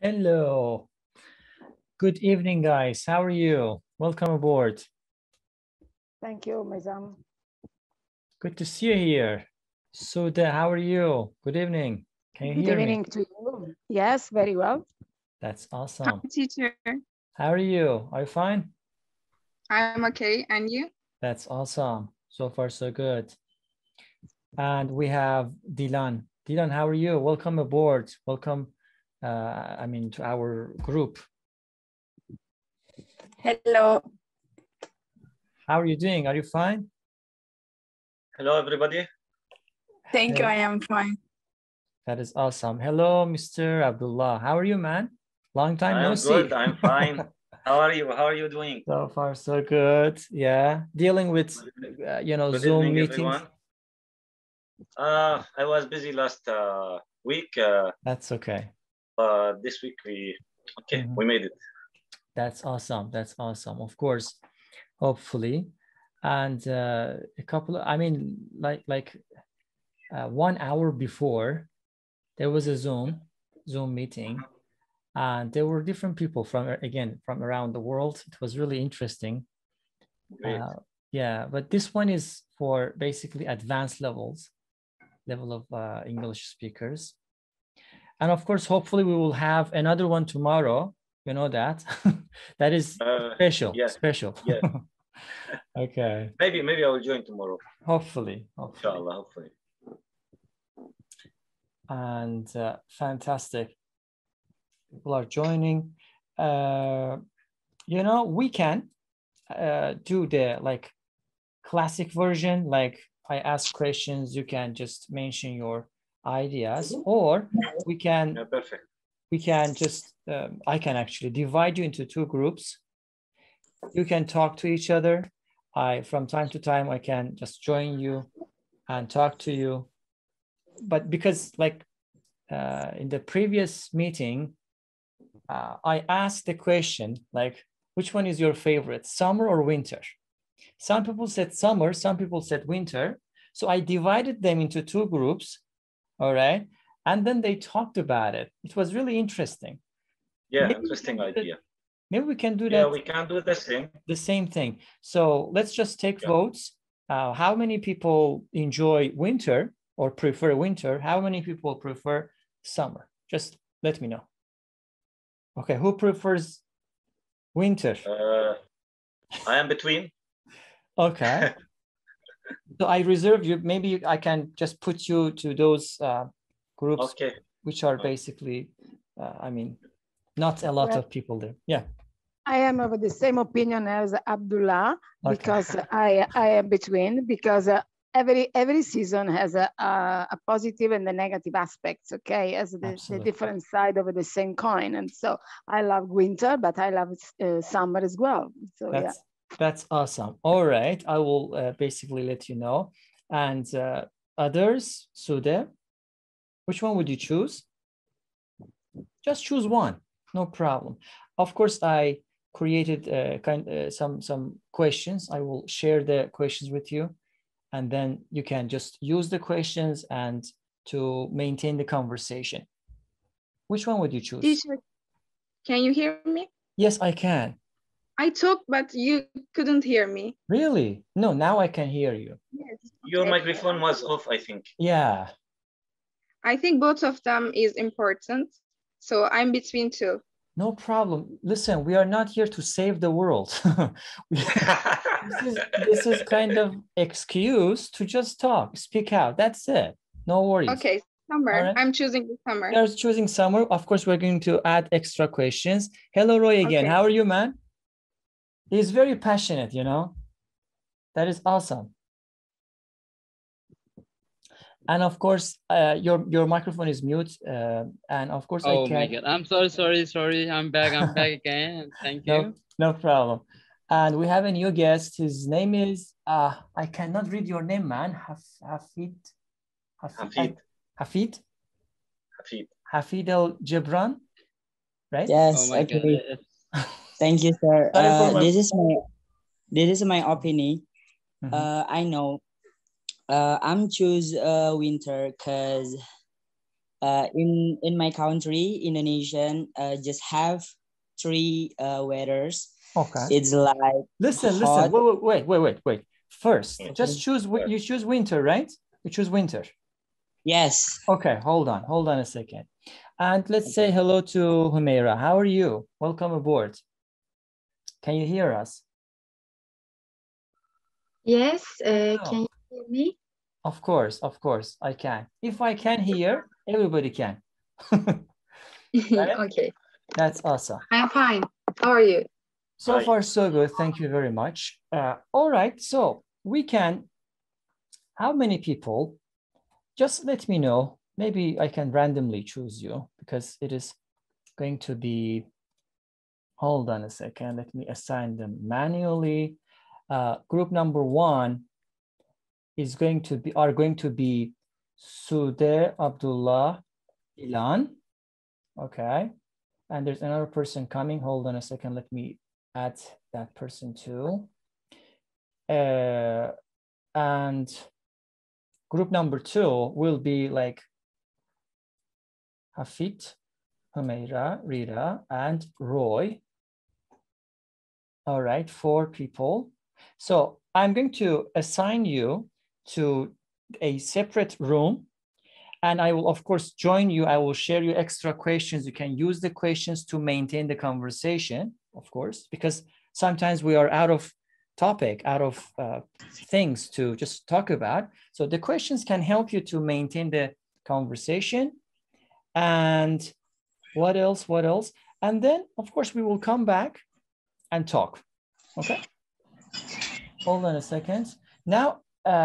Hello, good evening, guys. How are you? Welcome aboard. Thank you, Meysam. Good to see you here. Sudeh, how are you? Good evening. Can you hear me? Good evening to you. Yes, very well. That's awesome. Hi, teacher. How are you? Are you fine? I'm okay. And you? That's awesome. So far, so good. And we have Dylan. Dylan, how are you? Welcome aboard. Welcome. To our group. Hello. How are you doing? Are you fine? Hello, everybody. Thank you. I am fine. That is awesome. Hello, Mr. Abdullah. How are you, man? Long time no see. I'm good. I'm fine. How are you? How are you doing? So far, so good. Yeah. Dealing with, Zoom meetings. Everyone. I was busy last week. That's okay. This week we made it. That's awesome. That's awesome. Of course, hopefully, and a couple. Like 1 hour before, there was a Zoom meeting, and there were different people from around the world. It was really interesting. But this one is for basically advanced level of English speakers. And of course, hopefully we will have another one tomorrow. You know that. That is special. Yeah. Special. Yeah. Okay. Maybe I will join tomorrow. Hopefully. Inshallah, hopefully. And fantastic. People are joining. We can do the classic version. Like I ask questions, you can just mention your ideas, or we can just I can actually divide you into two groups. You can talk to each other. From time to time I can just join you and talk to you, but because in the previous meeting I asked the question which one is your favorite, summer or winter? Some people said summer, some people said winter. So I divided them into two groups. All right. And then they talked about it. It was really interesting. Yeah, interesting idea. Maybe we can do that. Yeah, we can do the same. The same thing. So let's just take votes. How many people enjoy winter or prefer winter? How many people prefer summer? Just let me know. Okay, who prefers winter? I am between. Okay. So I reserve you. Maybe I can just put you to those groups, which are basically, not a lot of people there. Yeah. I am of the same opinion as Abdullah, because I am between, because every season has a positive and a negative aspect, as the different side of the same coin. And so I love winter, but I love summer as well. So That's awesome. All right. I will basically let you know. And others, Sudeh, which one would you choose? Just choose one. No problem. Of course, I created some questions. I will share the questions with you. And then you can just use the questions and to maintain the conversation. Which one would you choose? Teacher, can you hear me? Yes, I can. I talked, but you couldn't hear me. Really? No, now I can hear you. Yes. Your microphone was off, I think. Yeah. I think both of them is important. So I'm between two. No problem. Listen, we are not here to save the world. This is kind of excuse to just talk, speak out. That's it. No worries. Okay, summer. Right? I'm choosing the summer. You're choosing summer. Of course, we're going to add extra questions. Hello, Roy again. How are you, man? He's very passionate, That is awesome. And of course, your microphone is mute. And of course, oh my God! I'm sorry. I'm back again. Thank you. No problem. And we have a new guest. His name is I cannot read your name, man. Hafid. Hafid El Gibran, right? Yes. Oh okay. Thank you, sir. This is my opinion. I know. I'm choose winter because In my country, Indonesian, just have three weathers. Okay. It's like listen. Wait. First, just choose. You choose winter, right? You choose winter. Yes. Okay. Hold on a second, and let's say hello to Humaira. How are you? Welcome aboard. Can you hear us? Yes. Can you hear me? Of course, I can. If I can hear, everybody can. Okay. That's awesome. I'm fine. How are you? So far, so good. Thank you very much. All right. So we can. How many people? Just let me know. Maybe I can randomly choose you because it is going to be. Hold on a second. Let me assign them manually. Group number one is going to be Sudeh, Abdullah, Dylan. Okay. And there's another person coming. Hold on a second. Let me add that person too. And group number two will be like Hafid, Humaira, Rira, and Roy. All right, 4 people. So I'm going to assign you to a separate room. And I will, of course, join you. I will share you extra questions. You can use the questions to maintain the conversation, of course, because sometimes we are out of topic, out of things to just talk about. So the questions can help you to maintain the conversation. And what else? And then, of course, we will come back and talk. Okay. Hold on a second. Now,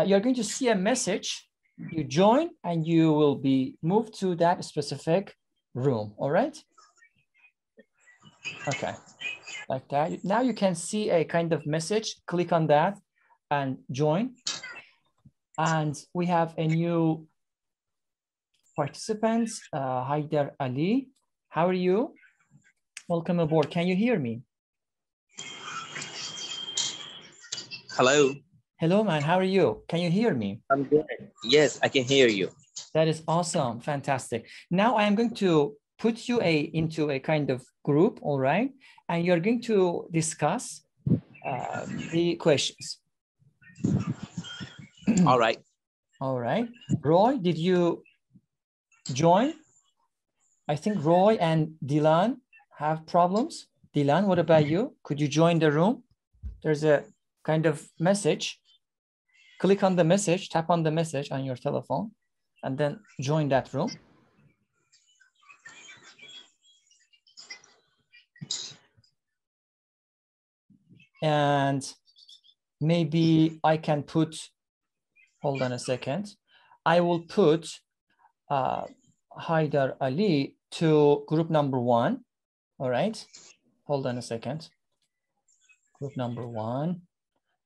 you're going to see a message. You join and you will be moved to that specific room. All right. Okay. Like that. Now you can see a kind of message. Click on that and join. And we have a new participant, Haider Ali. How are you? Welcome aboard. Can you hear me? Hello. Hello, man. How are you? Can you hear me? I'm good. Yes, I can hear you. That is awesome. Fantastic. Now I am going to put you into a kind of group, all right? And you're going to discuss the questions. All right. All right. Roy, did you join? I think Roy and Dylan have problems. Dylan, what about you? Could you join the room? There's a kind of message. Click on the message, tap on the message on your telephone, and then join that room. And maybe I can put, hold on a second. I will put Haider Ali to group number 1. All right, hold on a second. Group number 1.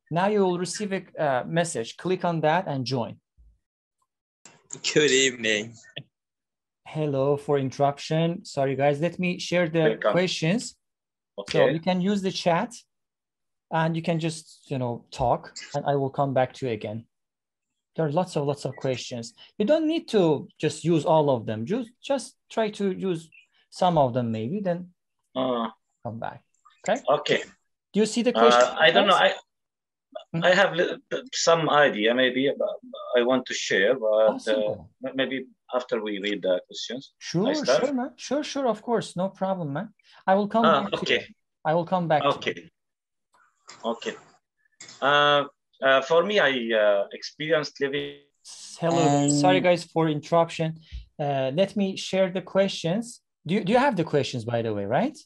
Now you will receive a message. Click on that and join. Good evening. Hello for interruption. Sorry, guys. Let me share the questions. Okay. So you can use the chat and you can just, talk, and I will come back to you again. There are lots of questions. You don't need to just use all of them. Just try to use some of them maybe, then come back. Okay? Okay. Do you see the question? I don't know. I have some idea, maybe, about, I want to share, but maybe after we read the questions. Sure, man. Sure, of course. No problem, man. I will come back. Okay. I will come back. Okay. Okay. For me, I experienced living. Hello. Sorry, guys, for interruption. Let me share the questions. Do you have the questions, by the way, right?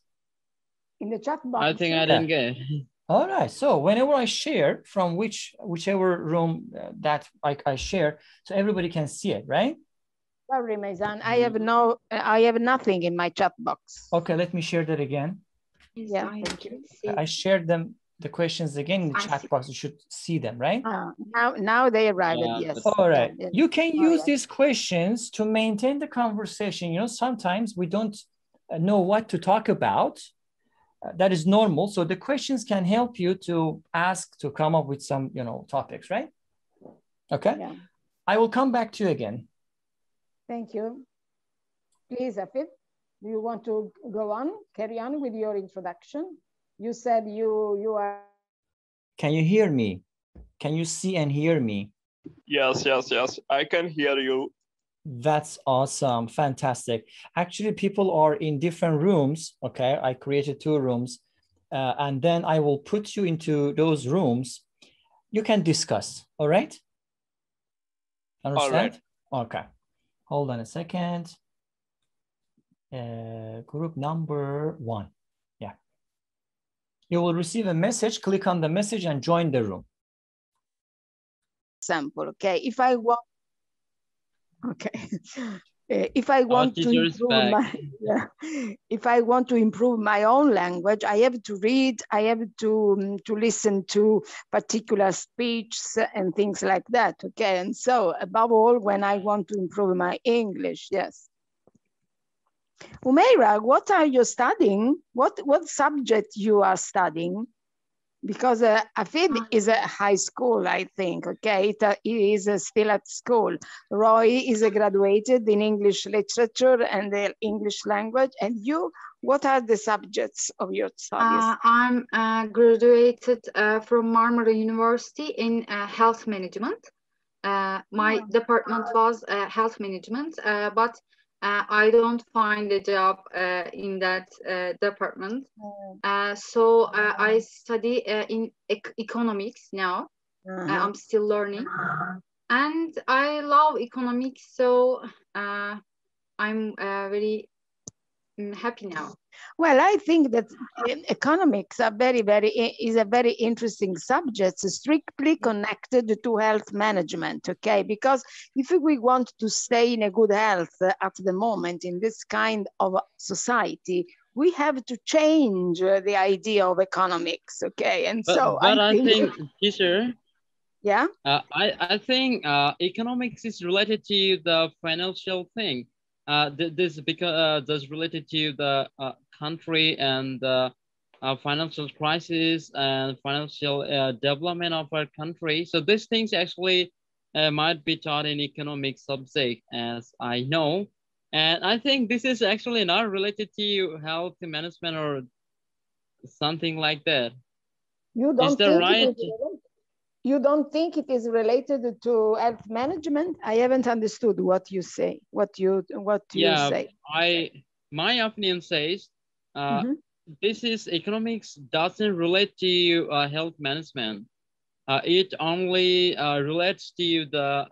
In the chat box. I think I didn't get it. All right, so whenever I share from whichever room that I share, so everybody can see it, right? Sorry, Meysam, I have nothing in my chat box. Okay, let me share that again. Yeah, thank you. I shared the questions again in the chat box. You should see them, right? Now they arrived. Yeah. Yes. All right, you can use these questions to maintain the conversation. Sometimes we don't know what to talk about. That is normal. So the questions can help you to ask, to come up with some, topics, right? Okay. Yeah. I will come back to you again. Thank you. Please, Afif, do you want to go on, carry on with your introduction? You said you are... Can you hear me? Can you see and hear me? Yes, I can hear you. That's awesome, fantastic. Actually, people are in different rooms, okay? I created two rooms, and then I will put you into those rooms. You can discuss, all right? Understand? All right. Okay, hold on a second. Group number one, yeah. You will receive a message, click on the message and join the room. Example, okay, if I want, okay, if I want to improve my, if I want to improve my own language, I have to read, I have to listen to particular speeches and things like that, okay, and so above all, when I want to improve my English, yes. Humaira, what are you studying? What subject you are studying? Because Hafid is at high school, I think, okay? He is still at school. Roy is graduated in English literature and the English language. And you, what are the subjects of your studies? I'm graduated from Marmara University in health management. My department was health management, but I don't find a job in that department. So I study in economics now. I'm still learning. And I love economics, so I'm very happy now. Well, I think that economics are a very interesting subject, strictly connected to health management, okay? Because if we want to stay in a good health at the moment in this kind of society, we have to change the idea of economics, okay? And so I think teacher, yeah? I think economics is related to the financial thing. This because that's related to the country and the financial crisis and financial development of our country. So these things actually might be taught in economic subject, as I know. And I think this is actually not related to health management or something like that. You don't think right? You don't think it is related to health management? I haven't understood what you say. What you say? My opinion says this is economics doesn't relate to health management. It only relates to the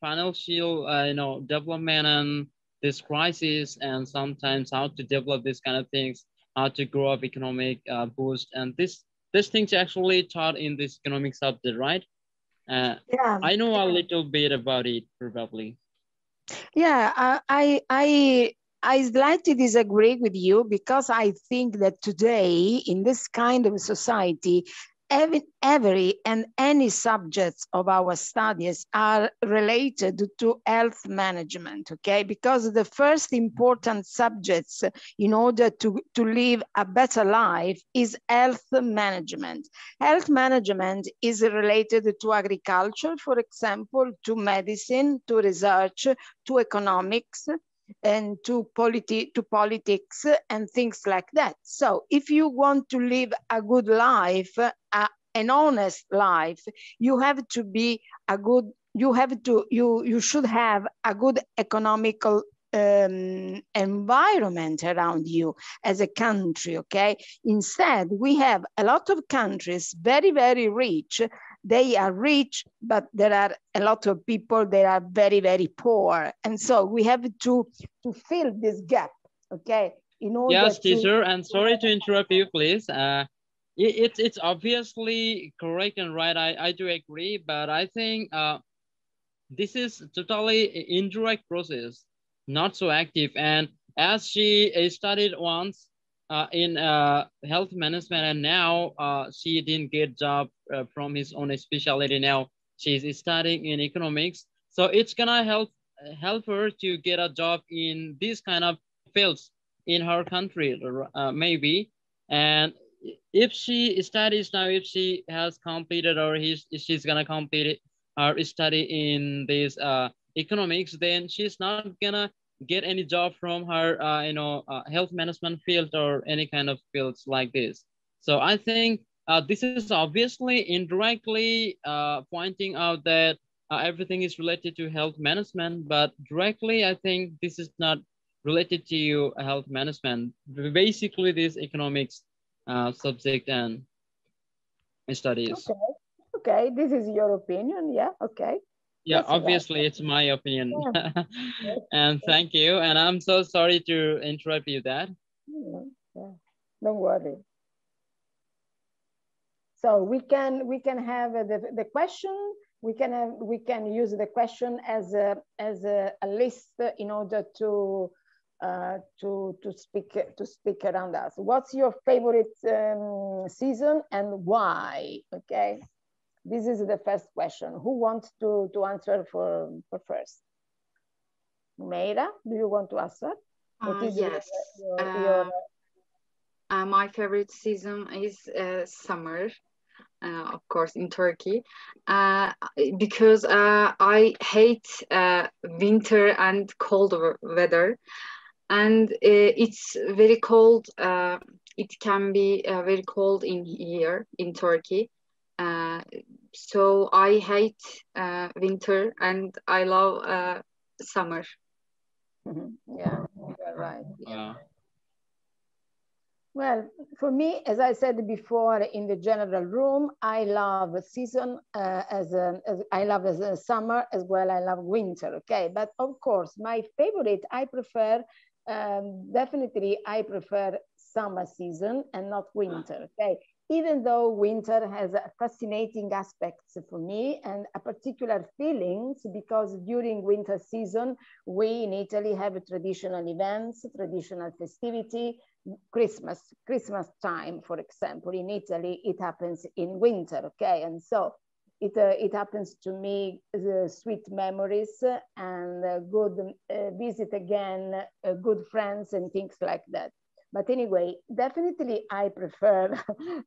financial, development and this crisis, and sometimes how to develop these kind of things, how to grow up economic boost, and this. This thing's actually taught in this economic subject, right? Yeah. I know a little bit about it, probably. Yeah, I slightly disagree with you because I think that today, in this kind of society, every and any subjects of our studies are related to health management, okay? Because the first important subjects in order to live a better life is health management. Health management is related to agriculture, for example, to medicine, to research, to economics, and to politics and things like that. So if you want to live a good life, an honest life, you have to be a good, you should have a good economical environment around you as a country, okay? Instead, we have a lot of countries, very, very rich. They are rich, but there are a lot of people that are very, very poor. And so we have to fill this gap, okay? In order teacher, and sorry to interrupt you, please. It's obviously correct and right. I do agree, but I think this is totally indirect process, not so active. And as she studied once in health management, and now she didn't get job from his own specialty. Now she's studying in economics, so it's gonna help her to get a job in these kind of fields in her country, maybe. And if she studies now, if she has completed or she's gonna complete her study in this economics, then she's not gonna get any job from her, health management field or any kind of fields like this. So I think this is obviously indirectly pointing out that everything is related to health management, but directly, I think this is not related to health management. Basically, this economics subject and studies. Okay, this is your opinion, yeah, okay. Yeah, that's obviously right. It's my opinion. Yeah. And thank you. And I'm so sorry to interrupt you, Dad. Yeah. Don't worry. So we can have the question. We can use the question as a list in order to speak around us. What's your favorite season and why? Okay. This is the first question. Who wants to answer for first? Humaira, do you want to answer? Yes. My favorite season is summer, of course, in Turkey, because I hate winter and cold weather. And it's very cold. It can be very cold in here in Turkey. So I hate winter and I love summer. Yeah, you're right. Yeah. Well, for me, as I said before, in the general room, I love season as summer as well. I love winter. Okay, but of course, my favorite, I prefer definitely. I prefer summer season and not winter. Okay. Even though winter has fascinating aspects for me and a particular feelings, because during winter season, we in Italy have traditional events, traditional festivity, Christmas time, for example, in Italy, it happens in winter, okay? And so it happens to me, the sweet memories and good visit again, good friends and things like that. But anyway, definitely I prefer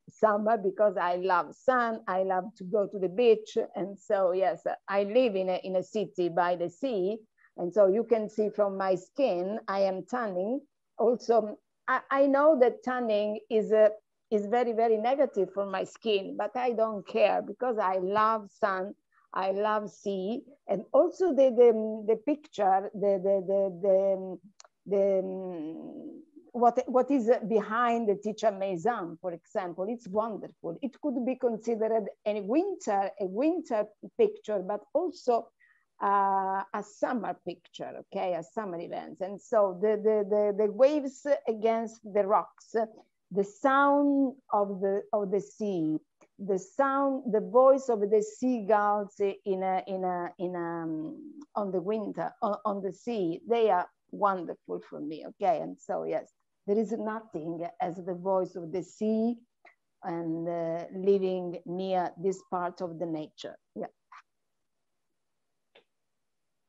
summer because I love sun, I love to go to the beach. And so, yes, I live in a city by the sea. And so you can see from my skin, I am tanning. Also, I know that tanning is very, very negative for my skin, but I don't care because I love sun. I love sea. And also the picture, what is behind the teacher Meysam, for example, it's wonderful. It could be considered a winter picture, but also a summer picture, okay, a summer event. And so the waves against the rocks, the sound of the sea, the voice of the seagulls on the winter on the sea, they are wonderful for me, okay. And so yes. There is nothing as the voice of the sea and living near this part of the nature. Yeah.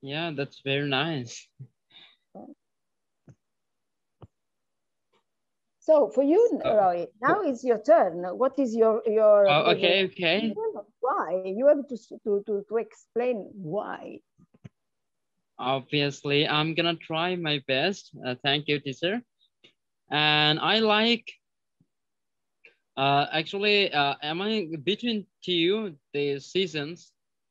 Yeah, that's very nice. So for you, Roy, now is your turn. What is your? Oh, okay, okay. Why? You have to explain why. Obviously, I'm gonna try my best. Thank you, teacher. And I like, between two, the seasons,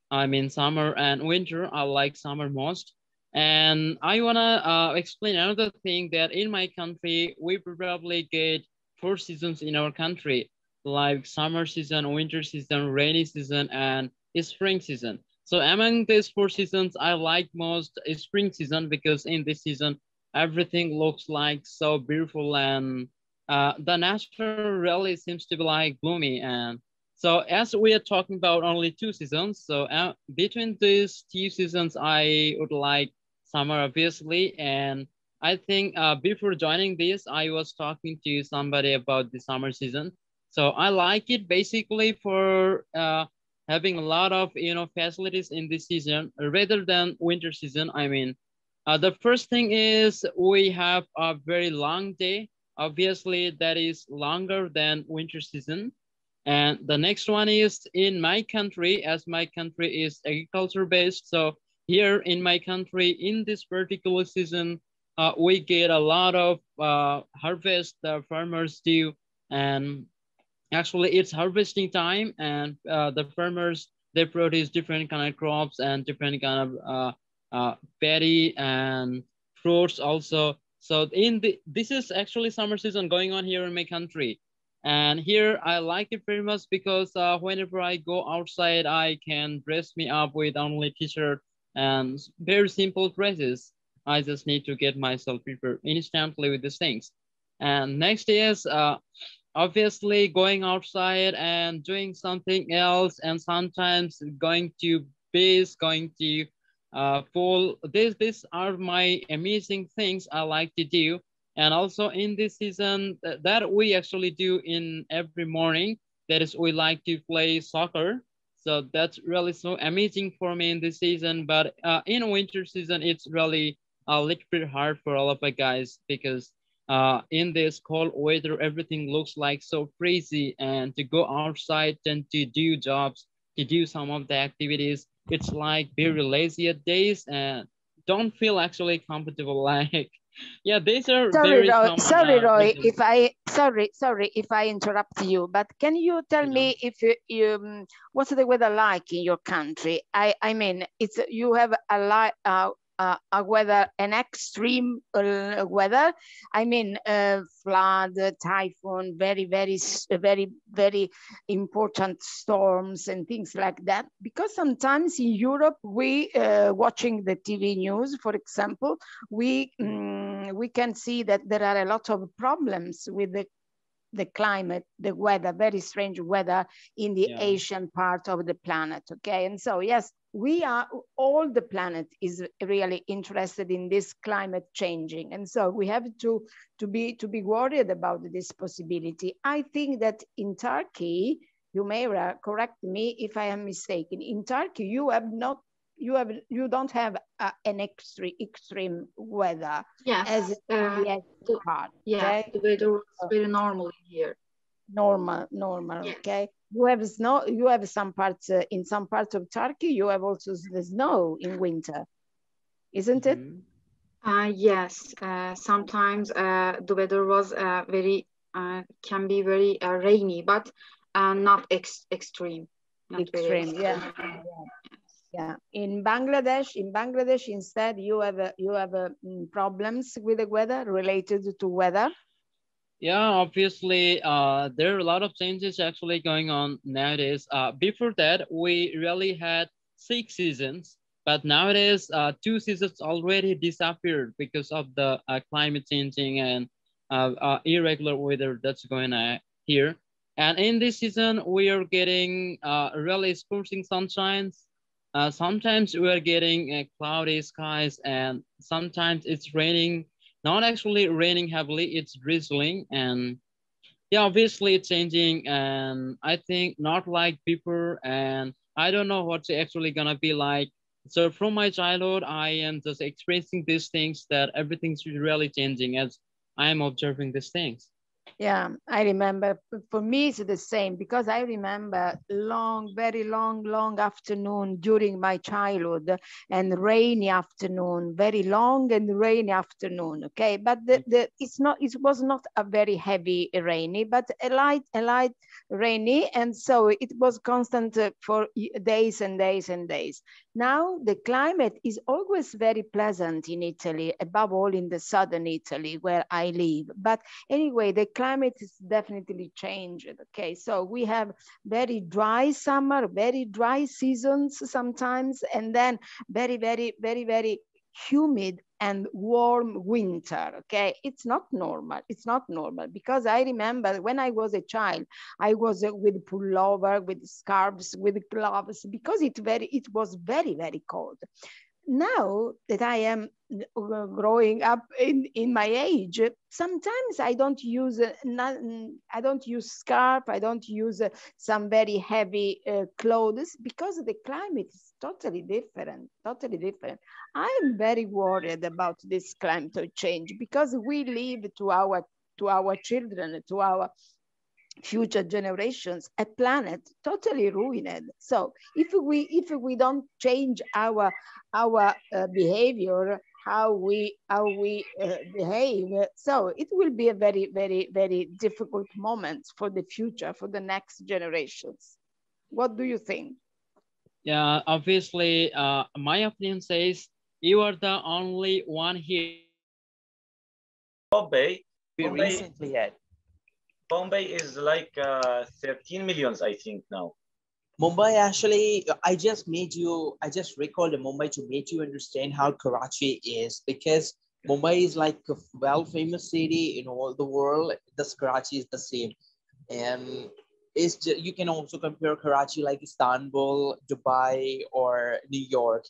I mean summer and winter, I like summer most. And I wanna explain another thing that in my country, we probably get four seasons in our country, like summer season, winter season, rainy season, and spring season. So among these four seasons, I like most spring season because in this season, everything looks like so beautiful and the nature really seems to be like gloomy. And so as we are talking about only two seasons, so between these two seasons, I would like summer, obviously. And I think before joining this, I was talking to somebody about the summer season. So I like it basically for having a lot of, facilities in this season rather than winter season, I mean. The first thing is we have a very long day. Obviously, that is longer than winter season. And the next one is in my country, as my country is agriculture based. So here in my country, in this particular season, we get a lot of harvest the farmers do. And actually it's harvesting time, and the farmers, they produce different kind of crops and different kind of berry and fruits also. So in the, this is actually summer season going on here in my country. And here I like it very much because whenever I go outside, I can dress me up with only t-shirt and very simple dresses. I just need to get myself prepared instantly with these things. And next is obviously going outside and doing something else, and sometimes going to beach, going to pool. These are my amazing things I like to do. And also in this season that we actually do in every morning, that is we like to play soccer. So that's really so amazing for me in this season. But in winter season, it's really a little bit hard for all of us guys, because in this cold weather, everything looks like so crazy, and to go outside and to do jobs, to do some of the activities, it's like very lazy at days and don't feel actually comfortable. Like, yeah, these are very common. Sorry, Roy, if I sorry if I interrupt you, but can you tell me if you what's the weather like in your country? I mean, it's you have a lot a weather, an extreme weather. I mean, flood, typhoon, very important storms and things like that. Because sometimes in Europe, we watching the TV news, for example, we can see that there are a lot of problems with the climate, the weather, very strange weather in the Asian part of the planet. Okay, and so yes, we are, all the planet is really interested in this climate changing, and so we have to be worried about this possibility. I think that in Turkey, Humaira, correct me if I am mistaken. In Turkey, you don't have an extreme weather. Yes, as the weather is very normal here. Normal. Yes. Okay. You have snow. You have some parts in some parts of Turkey. You have also the snow in winter, isn't it? Yes. Sometimes the weather was can be very rainy, but not extreme. Not extreme. Very extreme. Yeah. Yeah, in Bangladesh, instead, you have problems with the weather, related to weather. Yeah, obviously, there are a lot of changes actually going on nowadays. Before that, we really had 6 seasons, but nowadays, 2 seasons already disappeared because of the climate changing and irregular weather that's going on here. And in this season, we are getting really scorching sunshines. Sometimes we are getting cloudy skies, and sometimes it's raining, not actually raining heavily, it's drizzling. And yeah, obviously it's changing, and I think not like before, and I don't know what's actually gonna be like. So from my childhood, I am just experiencing these things, that everything's really changing as I am observing these things. Yeah, I remember, for me it's the same, because I remember very long afternoon during my childhood, and rainy afternoon, very long and rainy afternoon. Okay, but it was not a very heavy rainy, but a light rainy, and so it was constant for days and days and days. Now the climate is always very pleasant in Italy, above all in the southern Italy where I live. But anyway, the climate is definitely changed. Okay, so we have very dry summer, very dry seasons sometimes, and then very humid and warm winter. Okay, it's not normal. It's not normal, because I remember when I was a child, I was with pullover, with scarves, with gloves, because it was very cold. Now that I am growing up in my age, sometimes I don't use scarf, I don't use some very heavy clothes, because the climate is totally different. I am very worried about this climate change, because we leave to our children, to our future generations, a planet totally ruined. So if we don't change our behavior, how we behave. So it will be a very, very, very difficult moment for the future, for the next generations. What do you think? Yeah, obviously, my opinion says you are the only one here. Bombay recently had. Bombay is like 13 million, I think now. Mumbai, actually, I just recalled Mumbai to make you understand how Karachi is, because Mumbai is like a well-famous city in all the world. This Karachi is the same. You can also compare Karachi like Istanbul, Dubai, or New York.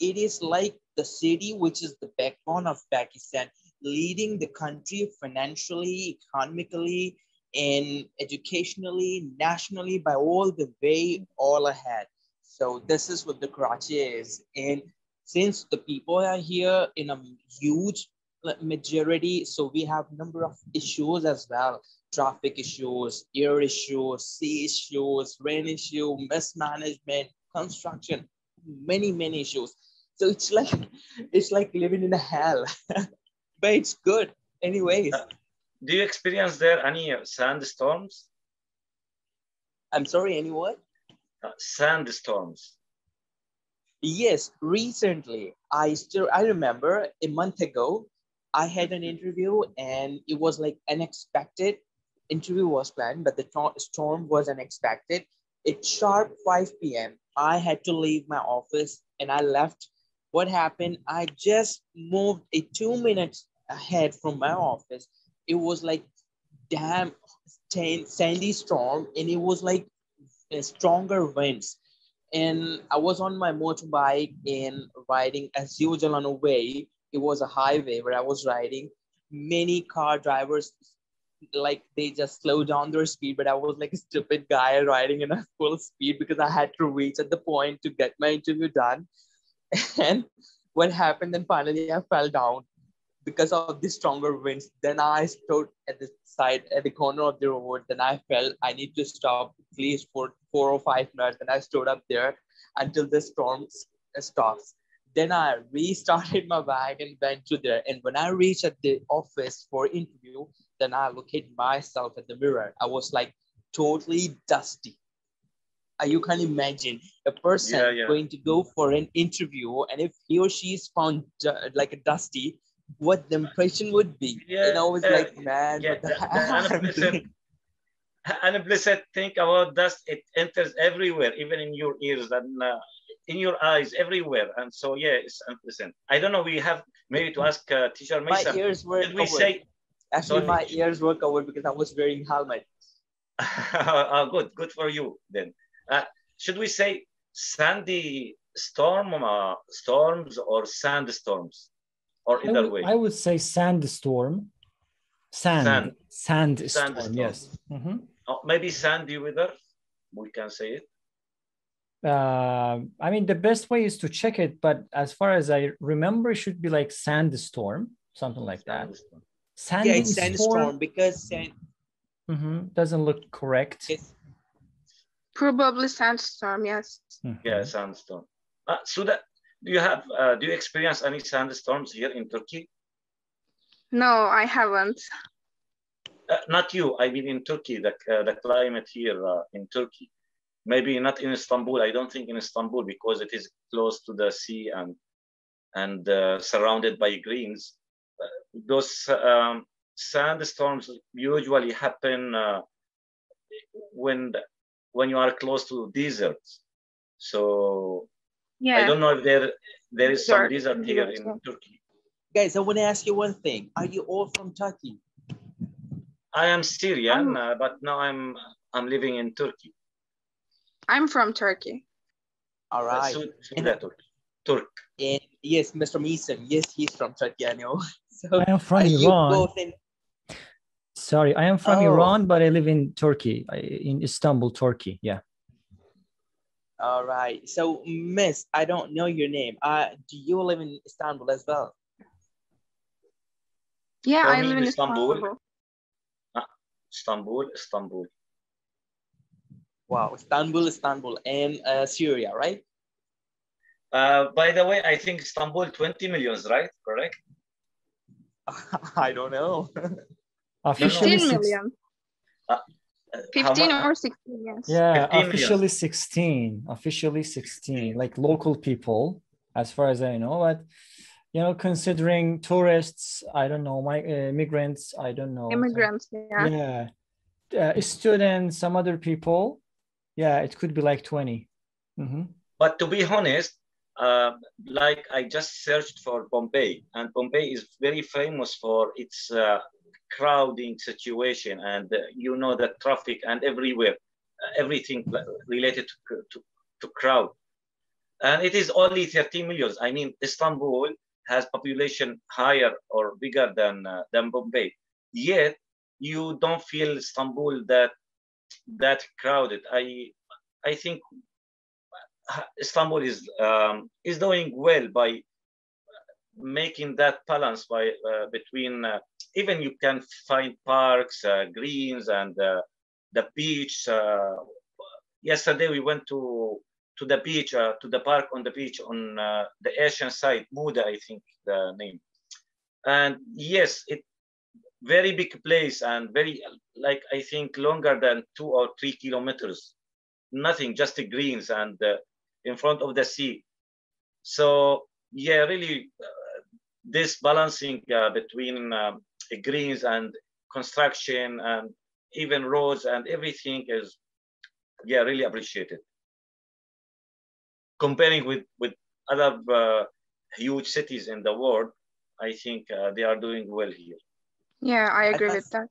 It is like the city which is the backbone of Pakistan, leading the country financially, economically, and educationally, nationally, by all the way, all ahead. So this is what the Karachi is. And since the people are here in a huge majority, so we have a number of issues as well. Traffic issues, air issues, sea issues, rain issue, mismanagement, construction, many, many issues. So it's like living in a hell, but it's good anyways. Do you experience there any sandstorms? I'm sorry, any what? Sandstorms. Yes, recently. I remember a month ago, I had an interview and it was like unexpected. Interview was planned, but the storm was unexpected. It's sharp 5 p.m. I had to leave my office and I left. What happened? I just moved 2 minutes ahead from my office. It was like damn sandy storm, and it was like stronger winds. And I was on my motorbike and riding as usual on a way. It was a highway where I was riding. Many car drivers, like they just slowed down their speed, but I was like a stupid guy riding in a full speed because I had to reach at the point to get my interview done. And what happened then finally I fell down because of the stronger winds. Then I stood at the corner of the road. Then I felt I need to stop at least for 4 or 5 minutes. Then I stood up there until the storm stops. Then I restarted my bike and went to there. And when I reached at the office for interview, then I looked at myself at the mirror. I was like totally dusty. You can imagine a person going to go for an interview, and if he or she is found like a dusty, what the impression would be. And I was like, man, what the unpleasant thing about dust, it enters everywhere, even in your ears and in your eyes, everywhere. And so, yeah, it's unpleasant. I don't know, we have maybe to ask teacher Meysam. My ears were covered. My ears were covered because I was wearing helmet. Good for you then. Should we say sandy storm, storms or sandstorms? Or either way. I would say sandstorm. Sandstorm, yes. Mm-hmm. Maybe sandy weather, we can say it. I mean, the best way is to check it, but as far as I remember, it should be like sandstorm, something like that. Sandstorm. Yeah, it's sandstorm because sand... Mm-hmm. Doesn't look correct. It's... Probably sandstorm, yes. Mm-hmm. Yeah, sandstorm. So that... do you experience any sandstorms here in Turkey? No, I haven't. Not you. I mean, in Turkey, the climate here in Turkey. Maybe not in Istanbul. I don't think in Istanbul because it is close to the sea and surrounded by greens. Those sandstorms usually happen when you are close to deserts. So. Yeah. I don't know if there is some desert here in Turkey. Guys, I want to ask you one thing. Are you all from Turkey? I am Syrian, but now I'm living in Turkey. I'm from Turkey. All right. Turk. And yes, Mr. Meysam. Yes, he's from Turkey, I know. So I am from Iran. Sorry, I am from Iran, but I live in Turkey, in Istanbul, Turkey. Yeah. All right. So, Miss, I don't know your name. Do you live in Istanbul as well? Yeah, I live in Istanbul. Istanbul. Wow, Istanbul, and Syria, right? By the way, I think Istanbul 20 millions, right? Correct? I don't know. 15 million. 15 or 16, yes. Yeah, 15 officially million. 16. Officially 16, like local people, as far as I know. But, you know, considering tourists, I don't know, my immigrants, I don't know. Immigrants, yeah. Yeah. Students, some other people. Yeah, it could be like 20. Mm-hmm. But to be honest, like I just searched for Pompeii, and Pompeii is very famous for its crowding situation, and you know, the traffic and everywhere, everything related to crowd. And it is only 13 million. I mean, Istanbul has population higher or bigger than Pompeii. Yet you don't feel Istanbul that crowded. I think Istanbul is doing well by making that balance by between even you can find parks, greens, and the beach. Yesterday we went to the beach, to the park on the beach on the Asian side, Muda, I think the name. And yes, it very big place and very, like I think longer than 2 or 3 kilometers. Nothing, just the greens and in front of the sea. So yeah, really this balancing between greens and construction and even roads and everything is, yeah, really appreciated. Comparing with other huge cities in the world, I think they are doing well here. Yeah, I agree with that.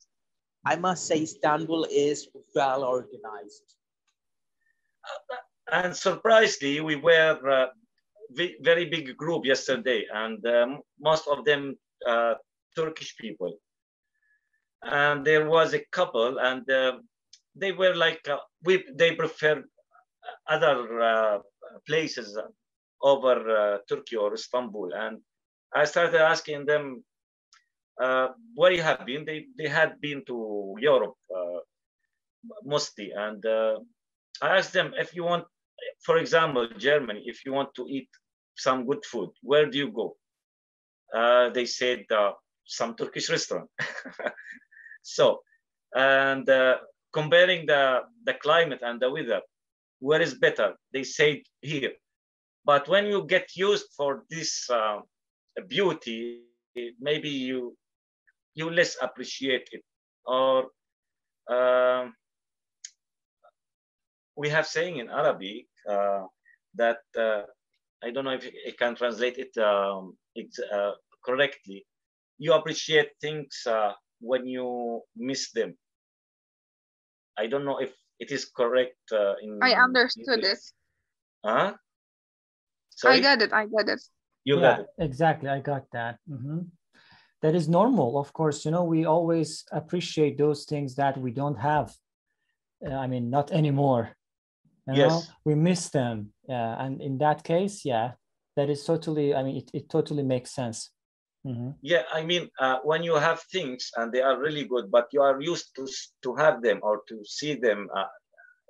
I must say Istanbul is well organized. And surprisingly, we were very big group yesterday, and most of them Turkish people. And there was a couple, and they were like, they preferred other places over Turkey or Istanbul. And I started asking them, where you have been? They had been to Europe mostly. And I asked them, if you want, for example, Germany, if you want to eat some good food, where do you go? They said some Turkish restaurant. So, and comparing the climate and the weather, where is better? They said here. But when you get used for this beauty, maybe you less appreciate it. Or we have saying in Arabic that I don't know if I can translate it correctly. You appreciate things when you miss them. I don't know if it is correct. I understood it. Huh? Sorry? I got it. You got it. Exactly, I got that. Mm-hmm. That is normal, of course. You know, we always appreciate those things that we don't have. I mean, not anymore. You yes. know? We miss them. Yeah. And in that case, yeah, that is totally, I mean, it totally makes sense. Mm-hmm. Yeah, I mean, when you have things and they are really good, but you are used to have them or to see them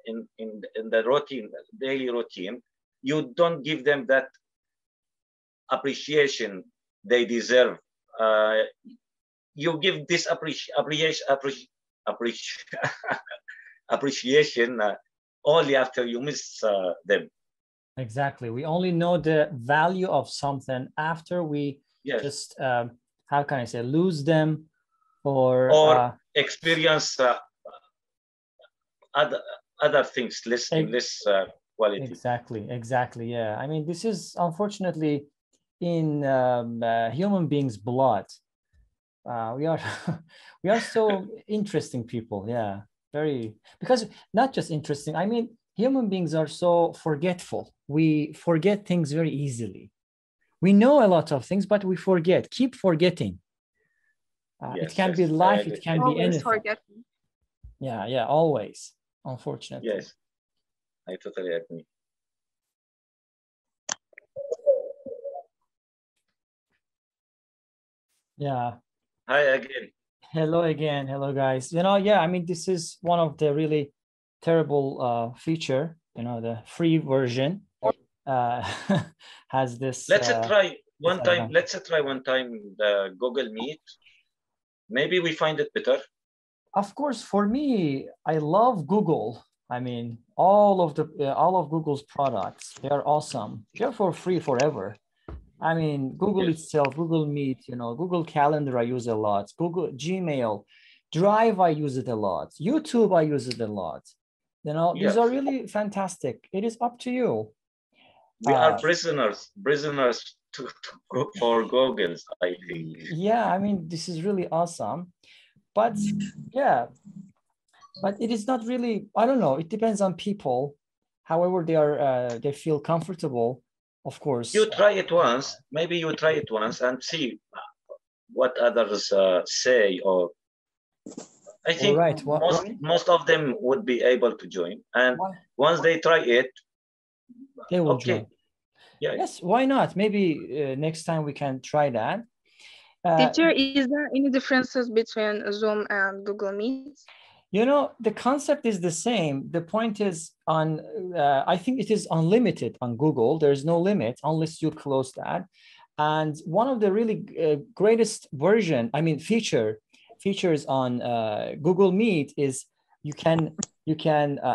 in the routine, daily routine, you don't give them that appreciation they deserve. You give this appreciation only after you miss them. Exactly. We only know the value of something after we yes. just, how can I say, lose them or experience other things less in this quality. Exactly. Exactly. Yeah. I mean, this is unfortunately in human beings' blood. We are so interesting people. Yeah. Very, because not just interesting, I mean, human beings are so forgetful. We forget things very easily. We know a lot of things, but we forget, keep forgetting. Yes, it can yes, be life, it can always be anything. Forgetting. Yeah, yeah, always, unfortunately. Yes, I totally agree. Yeah. Hi again. Hello again. Hello, guys. You know, yeah, I mean, this is one of the really terrible feature, you know, the free version. has this. Let's try one time the Google Meet. Maybe we find it better. Of course, for me, I love Google. I mean, all of Google's products, they are awesome. They're for free forever. I mean, Google itself, Google Meet, you know, Google Calendar I use a lot, Google Gmail, Drive I use it a lot, YouTube I use it a lot. You know, these are really fantastic. It is up to you. We are prisoners for Google, I think. Yeah, I mean, this is really awesome. But yeah, but it is not really, I don't know, it depends on people. However, they are, they feel comfortable. Of course. You try it once, maybe you try it once and see what others say, or I think most of them would be able to join. And once they try it, they will join. Yeah. Yes, why not? Maybe next time we can try that. Teacher, is there any differences between Zoom and Google Meet? You know, the concept is the same. The point is on, I think it is unlimited on Google. There is no limit unless you close that. And one of the really greatest version, I mean, features on Google Meet is you can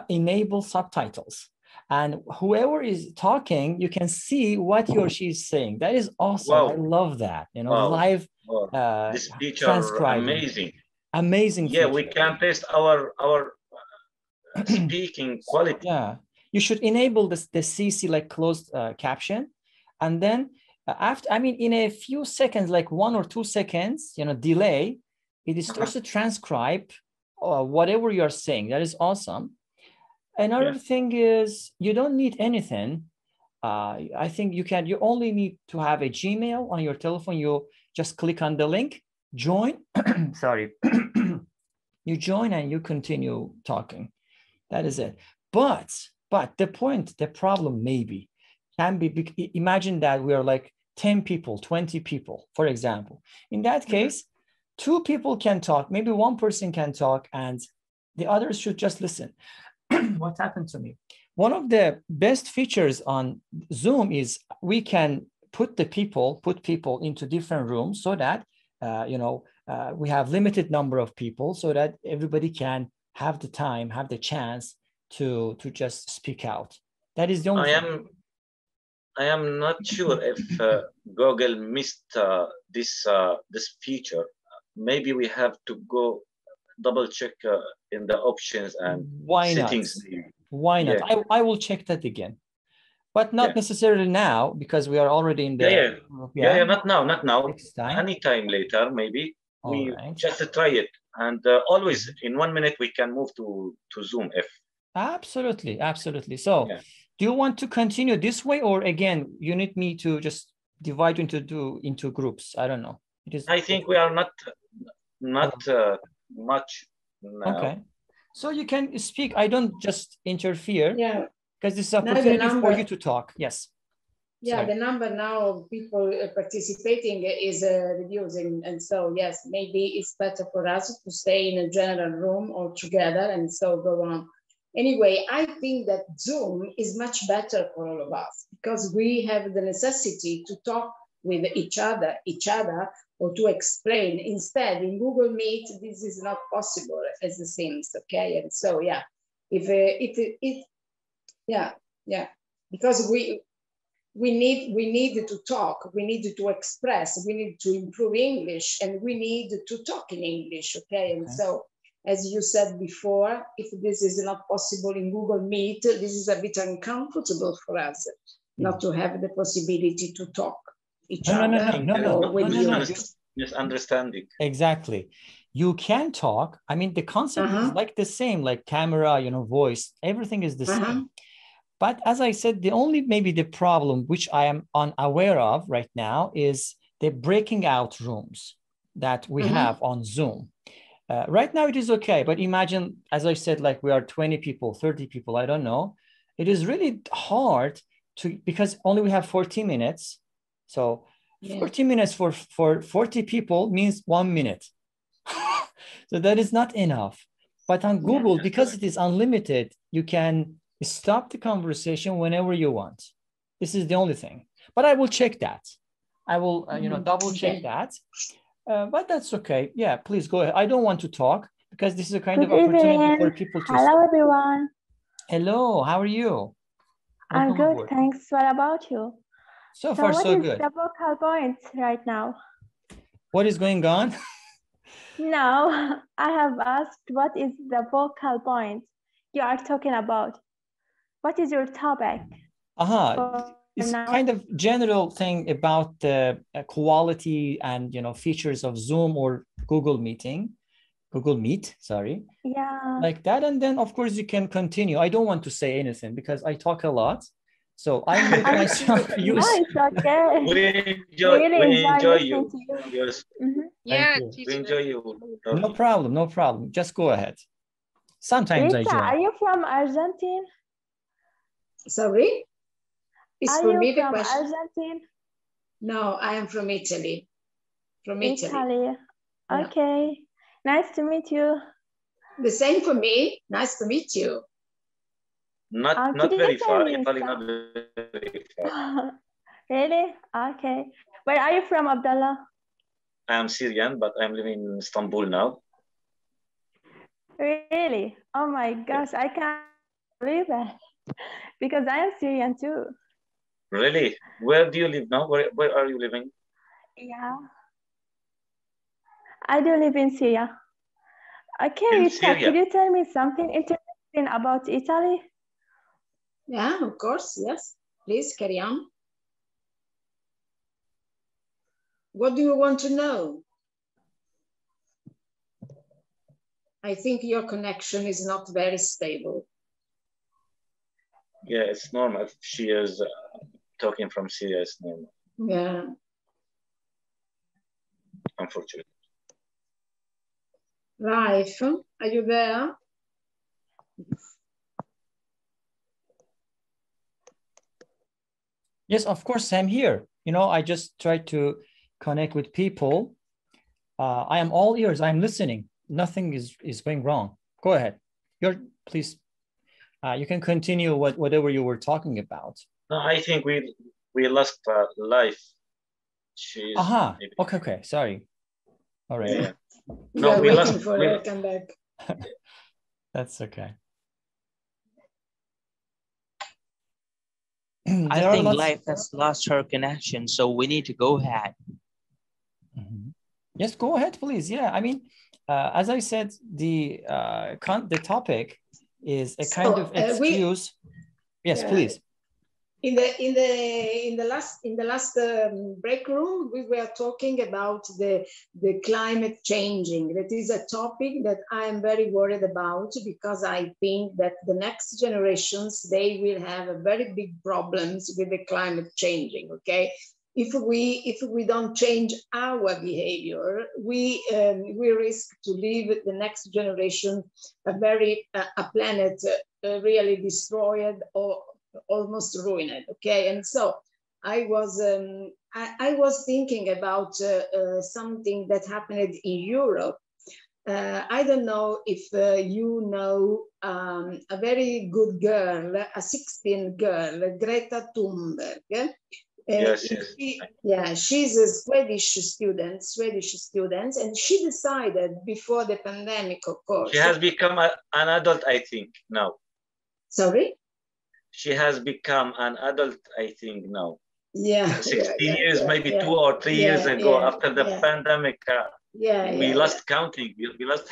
enable subtitles. And whoever is talking, you can see what he or she is saying. That is awesome. Wow. I love that. You know, wow. Live this feature transcribing. Amazing. Amazing feature. Yeah, we can test our speaking quality. Yeah, you should enable the CC, like closed caption, and then after, I mean, in a few seconds, like 1 or 2 seconds, you know, delay, it starts to transcribe whatever you are saying. That is awesome. Another thing is you don't need anything. I think you can. You only need to have a Gmail on your telephone. You just click on the link. Join, sorry, you join and you continue talking. That is it. But the problem maybe can be, imagine that we are like 10 people, 20 people, for example. In that case, 2 people can talk, maybe 1 person can talk and the others should just listen. What happened to me? One of the best features on Zoom is we can put people into different rooms so that we have limited number of people so that everybody can have the time, have the chance to just speak out. That is the only thing. I am not sure if Google missed this feature. Maybe we have to go double check in the options and settings. Why not? Yeah. I will check that again. But not necessarily now, because we are already in the... Not now. Anytime later, maybe. Just try it. And always, in 1 minute, we can move to Zoom. Absolutely, absolutely. So do you want to continue this way? Or again, you need me to just divide into groups? I don't know. It is... I think we are not much now. Okay. So you can speak. I don't just interfere. Yeah. Because this is an opportunity for you to talk. Yes. Yeah, sorry. The number now of people participating is reducing. And so, yes, maybe it's better for us to stay in a general room or together and so go on. Anyway, I think that Zoom is much better for all of us because we have the necessity to talk with each other or to explain. Instead, in Google Meet, this is not possible as it seems, okay? And so, yeah, because we need to talk, we need to express, we need to improve English, and we need to talk in English, okay? And so, as you said before, if this is not possible in Google Meet, this is a bit uncomfortable for us not to have the possibility to talk each other. Misunderstanding. Exactly. You can talk. I mean, the concept is like the same, like camera, you know, voice, everything is the same. But as I said, the only maybe the problem which I am unaware of right now is the breaking out rooms that we have on Zoom. Right now it is okay, but imagine, as I said, like we are 20 people, 30 people, I don't know. It is really hard because only we have 40 minutes. So 40 minutes for 40 people means 1 minute. So that is not enough. But on Google, because it is unlimited, you can stop the conversation whenever you want. This is the only thing. But I will check that. I will, double check that. But that's okay. Yeah, please go ahead. I don't want to talk because this is a kind of opportunity for people to. Hello, everyone. Hello, how are you? I'm good, thanks. What about you? So far, so good. What is the focal point right now? What is going on? No, I have asked what is the focal point you are talking about? What is your topic? It's kind of general thing about the quality and features of Zoom or Google Meet, sorry. Yeah. Like that, and then of course you can continue. I don't want to say anything because I talk a lot, so I make myself use. No, it's okay. We enjoy you. Yes. Mm-hmm. Yeah, you. We enjoy you. No problem. Just go ahead. Sometimes Rita, I join. Are you from Argentina? Sorry. It's for me the question. Argentina? No, I am from Italy. From Italy. Yeah. Okay. Nice to meet you. The same for me. Nice to meet you. Not very far. Italy, not very far. Really? Okay. Where are you from, Abdullah? I am Syrian, but I'm living in Istanbul now. Really? Oh my gosh, I can't believe it. Because I am Syrian too. Really? Where do you live now? Where are you living? Yeah. I do live in Syria. Okay, could you tell me something interesting about Italy? Yeah, of course, yes. Please carry on. What do you want to know? I think your connection is not very stable. Yeah, it's normal. She is talking from Syria, it's normal. Yeah. Unfortunately. Raif, are you there? Yes, of course, I'm here. I just try to connect with people. I am all ears, I'm listening. Nothing is going wrong. Go ahead. Please, you can continue whatever you were talking about. No, I think we lost life. Okay, sorry. All right. Yeah. No, we lost for her to come back. That's okay. I think life has lost her connection, so we need to go ahead. Mm-hmm. Yes, go ahead, please. Yeah, I mean, as I said, the topic is a kind of excuse. Yes, please. In the last break room, we were talking about the climate changing. That is a topic that I am very worried about because I think that the next generations, they will have a very big problems with the climate changing. Okay, if we don't change our behavior, we risk to leave the next generation a planet really destroyed or almost ruined. Okay, and so I was thinking about something that happened in Europe. I don't know if a very good girl, a 16 girl, Greta Thunberg. Yes. She's a Swedish student, and she decided before the pandemic, of course. She has become an adult, I think, now. Sorry? She has become an adult, I think, now. Yeah. 16 years, maybe 2 or 3 years ago, after the pandemic, we lost counting. We lost.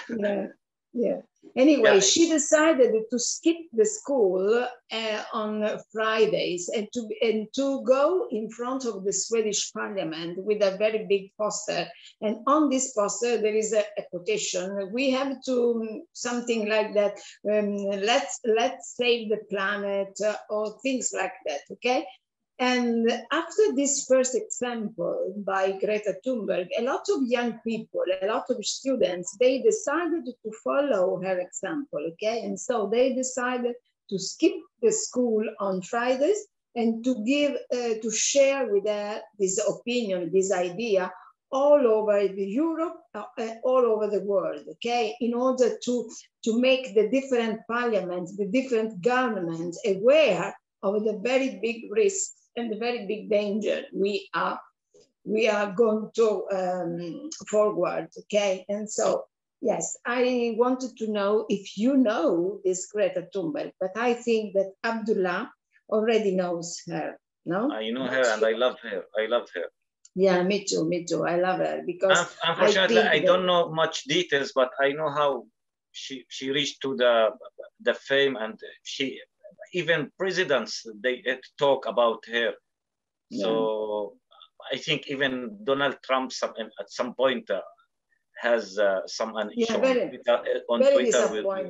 Yeah. Anyway, she decided to skip the school on Fridays and to go in front of the Swedish Parliament with a very big poster. And on this poster, there is a quotation. We have to something like that. Let's save the planet or things like that. Okay. And after this first example by Greta Thunberg, a lot of young people, a lot of students, they decided to follow her example, okay? And so they decided to skip the school on Fridays and to share with her this opinion, this idea, all over Europe, all over the world, okay? In order to make the different parliaments, the different governments aware of the very big risks and a very big danger we are going to forward, okay? And so, yes, I wanted to know if you know this Greta Thunberg, but I think that Abdullah already knows her, no? You know her, and I love her, I love her. Yeah, me too, me too, I love her, because unfortunately, I don't know much details, but I know how she reached to the fame, and she, even presidents, they talk about her. Yeah. So I think even Donald Trump at some point has some an issue on Twitter with her.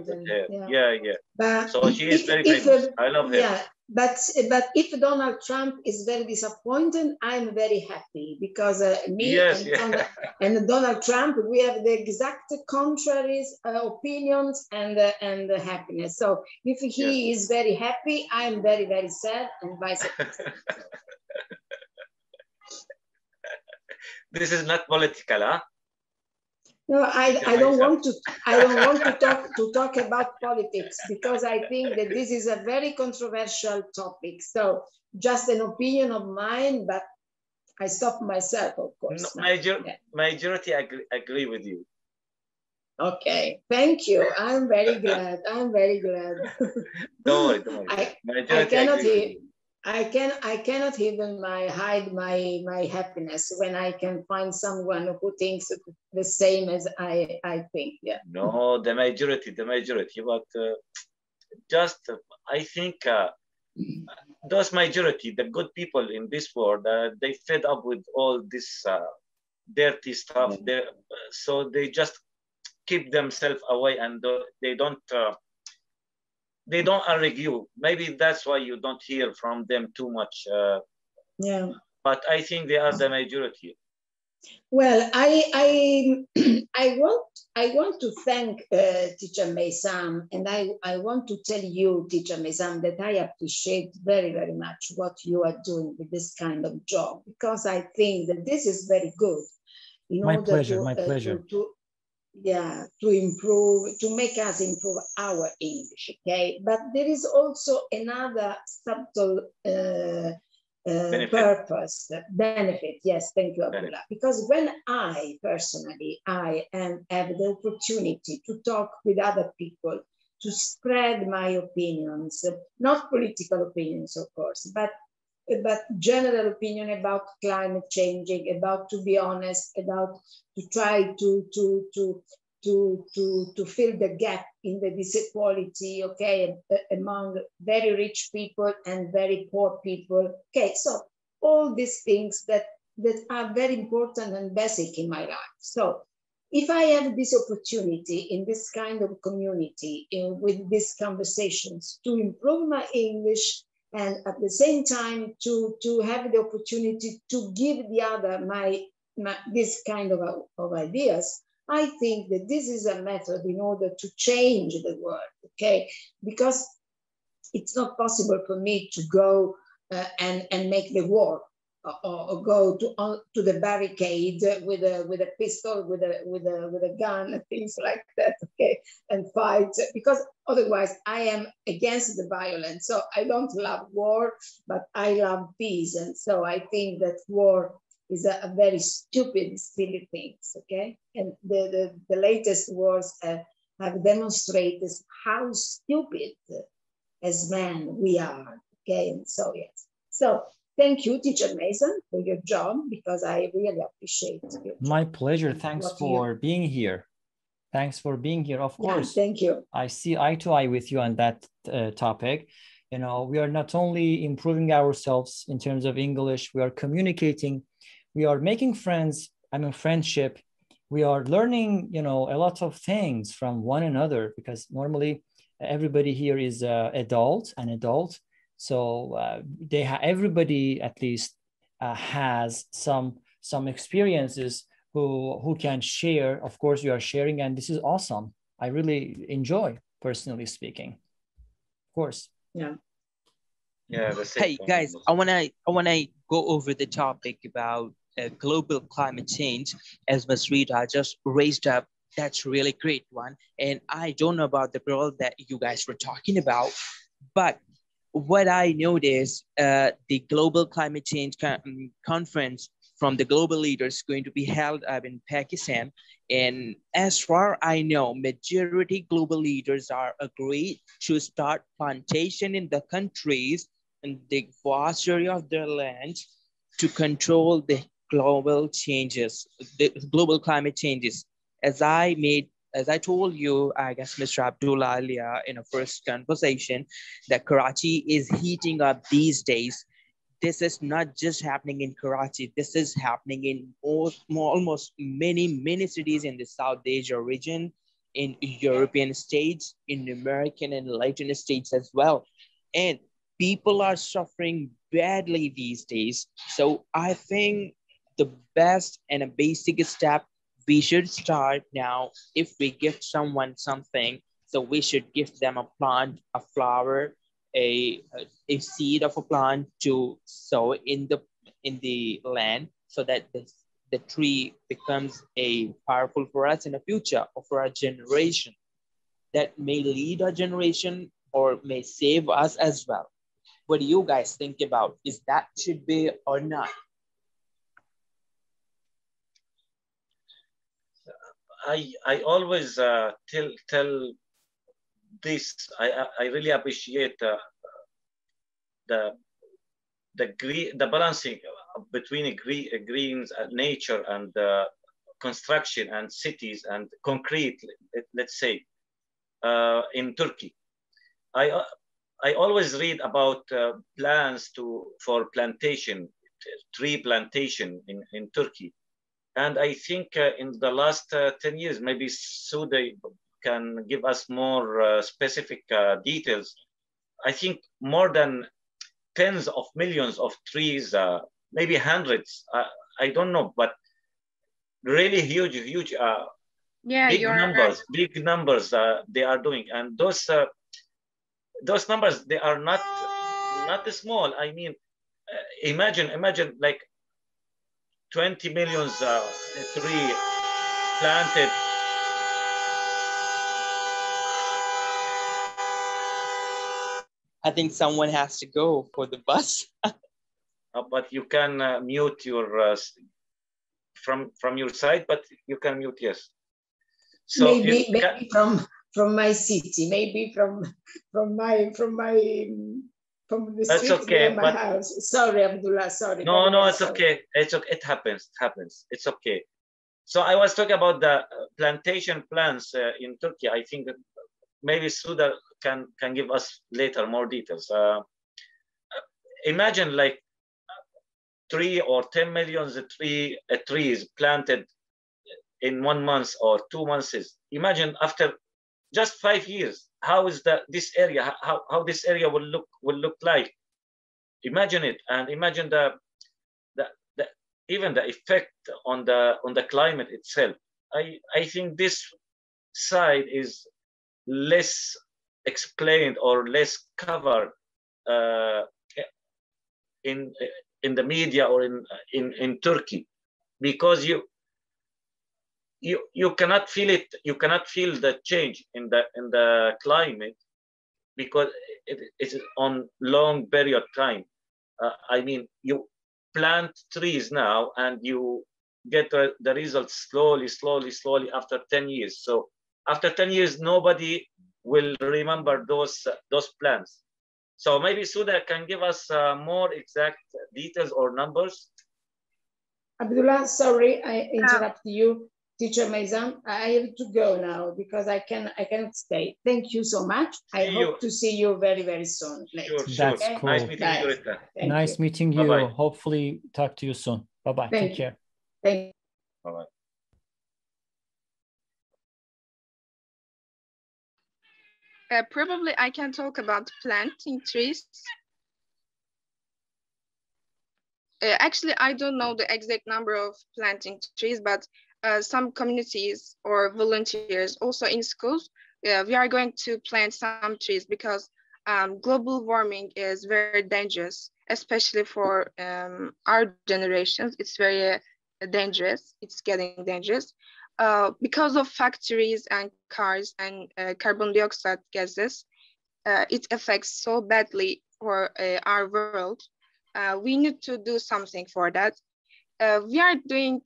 Yeah, yeah, yeah. But so she is very famous. I love her. Yeah, but if Donald Trump is very disappointed, I'm very happy, because me and Donald Trump, we have the exact contraries opinions and happiness. So if he is very happy, I'm very, very sad, and vice versa. This is not political, huh? No, I don't want to. I don't want to talk about politics, because I think that this is a very controversial topic. So just an opinion of mine, but I stop myself, of course. No, majority agree with you. Okay, thank you. I'm very glad. I'm very glad. Don't worry. Don't worry. I cannot hear. I cannot even hide my happiness when I can find someone who thinks the same as I think. Yeah. No, the majority, but just I think those majority, the good people in this world, they fed up with all this dirty stuff. Yeah. So they just keep themselves away, and they don't. They don't argue. Maybe that's why you don't hear from them too much. Yeah. But I think they are the majority. Well, I want to thank Teacher Meysam, and I want to tell you, Teacher Meysam, that I appreciate very, very much what you are doing with this kind of job, because I think that this is very good. My pleasure. My pleasure. Yeah, to improve, to make us improve our English, okay? But there is also another subtle benefit. Yes, thank you, Abdullah. Because when I personally, have the opportunity to talk with other people, to spread my opinions, not political opinions, of course, but general opinion about climate changing, about, to be honest, about to try to fill the gap in the inequality, okay, among very rich people and very poor people. Okay, so all these things that are very important and basic in my life. So if I have this opportunity in this kind of community, with these conversations, to improve my English, and at the same time to have the opportunity to give the other this kind of ideas, I think that this is a method in order to change the world, okay? Because it's not possible for me to go and make the war, or go to the barricade with a pistol, with a gun, things like that, okay, and fight, because otherwise I am against the violence. So I don't love war, but I love peace, and so I think that war is a very stupid, silly thing, okay? And the latest wars have demonstrated how stupid as men we are, okay? And so, yes, so thank you, Teacher Meysam, for your job, because I really appreciate you. My pleasure. Thanks for being here. Thanks for being here. Of course. Thank you. I see eye to eye with you on that topic. You know, we are not only improving ourselves in terms of English, we are communicating, we are making friends, friendship. We are learning, you know, a lot of things from one another, because normally everybody here is an adult. So everybody at least has some experiences who can share. Of course, you are sharing, and this is awesome. I really enjoy, personally speaking. Of course. Yeah. Yeah. Hey guys, I wanna go over the topic about global climate change, as Ms. Rita just raised up. That's a really great one, and I don't know about the world that you guys were talking about, but what I noticed, the global climate change conference from the global leaders going to be held up in Pakistan. And as far I know, majority global leaders are agreed to start plantation in the countries and the vast area of their land to control the global changes, the global climate changes. As I told you, I guess Mr. Abdullah earlier in a first conversation, that Karachi is heating up these days. This is not just happening in Karachi. This is happening in almost many cities in the South Asia region, in European states, in American and Latin states as well. And people are suffering badly these days. So I think the best and a basic step we should start now. If we give someone something, so we should give them a plant, a flower, a seed of a plant to sow in the land, so that the tree becomes a powerful for us in the future or for our generation, that may lead our generation or may save us as well. What do you guys think about? Is that should be or not? I always tell this. I really appreciate the balancing between greens and nature and construction and cities and concrete. Let's say in Turkey, I always read about plans for plantation, tree plantation in Turkey. And I think in the last 10 years, maybe Sudeh can give us more specific details. I think more than tens of millions of trees, maybe hundreds, I don't know, but really huge, yeah, big numbers they are doing. And those numbers, they are not small. I mean, imagine like 20 million tree planted. I think someone has to go for the bus. But you can mute your from your side. But you can mute, yes. So maybe from my city, maybe from the street. That's okay, near my house. Sorry, Abdullah, sorry. No, it's okay. It's okay. It happens. It's okay. So I was talking about the plantation plans in Turkey. I think that maybe Sudeh can give us later more details. Imagine like 3 or 10 million trees planted in 1 month or 2 months. Imagine after just 5 years. How is this area? How this area will look like? Imagine it, and imagine even the effect on the climate itself. I think this side is less explained or less covered in the media or in Turkey, because you cannot feel it. You cannot feel the change in the climate because it's on long period of time. I mean, you plant trees now and you get the results slowly after 10 years. So after 10 years, nobody will remember those plants. So maybe Sudeh can give us more exact details or numbers. Abdullah, sorry, I interrupt you. Teacher Meysam, I have to go now because I cannot stay. Thank you so much. I hope to see you very, very soon. Later. Sure. That's okay? Cool. Nice meeting you, Rita. Nice meeting you. Bye-bye. Hopefully talk to you soon. Bye-bye. Take care. Thank you. Bye-bye. Probably I can talk about planting trees. Actually, I don't know the exact number of planting trees, but some communities or volunteers, also in schools, we are going to plant some trees because global warming is very dangerous, especially for our generations. It's very dangerous. It's getting dangerous because of factories and cars and carbon dioxide gases. it affects so badly for our world. We need to do something for that. We are doing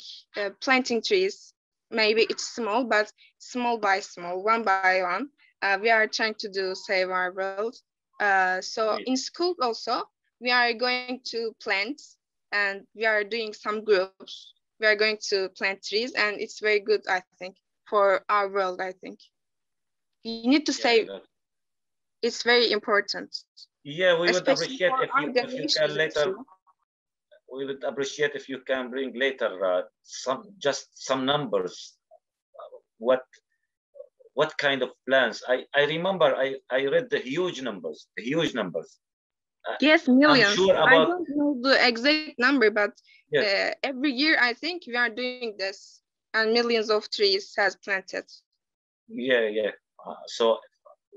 planting trees. Maybe it's small, but small by small, one by one. We are trying to save our world. So in school also, we are going to plant, and we are doing some groups. We are going to plant trees, and it's very good, I think, for our world, I think. You need to save. It's very important. Yeah, we would appreciate if you can later. Too. We would appreciate if you can bring later some numbers. What kind of plans? I remember I read the huge numbers, Yes, millions. I'm sure about... I don't know the exact number, but yes. Every year I think we are doing this, and millions of trees has planted. Yeah, yeah. So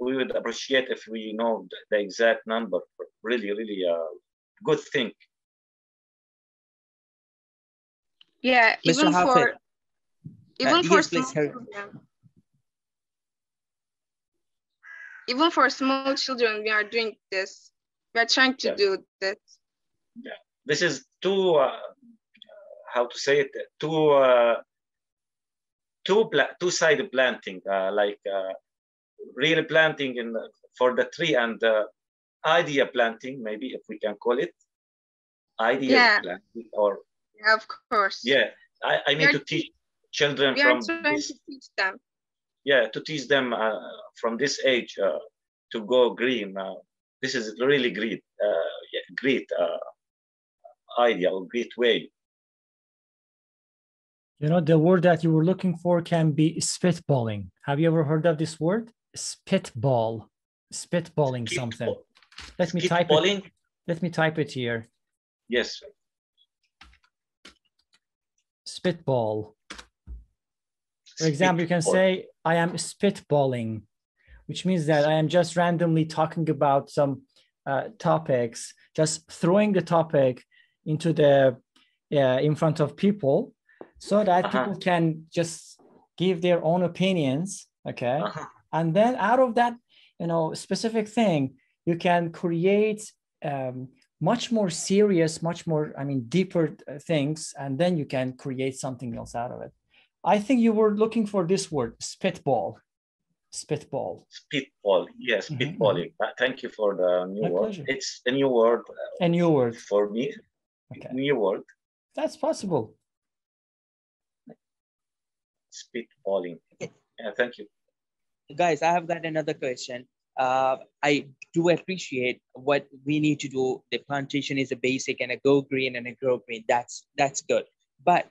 we would appreciate if we know the exact number. Really, really good thing. Yeah, even Mr. for... Even for yes, please help. Even for small children, we are doing this. We are trying to do this. Yeah. This is two, how to say it, two-sided planting, like real planting for the tree and idea planting, maybe if we can call it. Idea planting or... Yeah, of course. Yeah, I mean to teach children from... We are trying to teach them. Yeah, to teach them from this age to go green. This is really great, idea or great way. You know, the word that you were looking for can be spitballing. Have you ever heard of this word? Spitball, spitballing something. Let me type it. Let me type it here. Yes. Spitball. For example, you can say, I am spitballing, which means that I am just randomly talking about some topics, just throwing the topic into the, in front of people so that people can just give their own opinions, okay? And then out of that, you know, specific thing, you can create much more serious, much more, I mean, deeper things, and then you can create something else out of it. I think you were looking for this word, spitball. Spitball. Spitball, yes, spitballing. Thank you for the new word. Pleasure. It's a new word. A new word. For me, okay. New word. That's possible. Spitballing. Yeah, thank you. Guys, I have got another question. I do appreciate what we need to do. The plantation is a basic and a go green and a grow green. That's good. But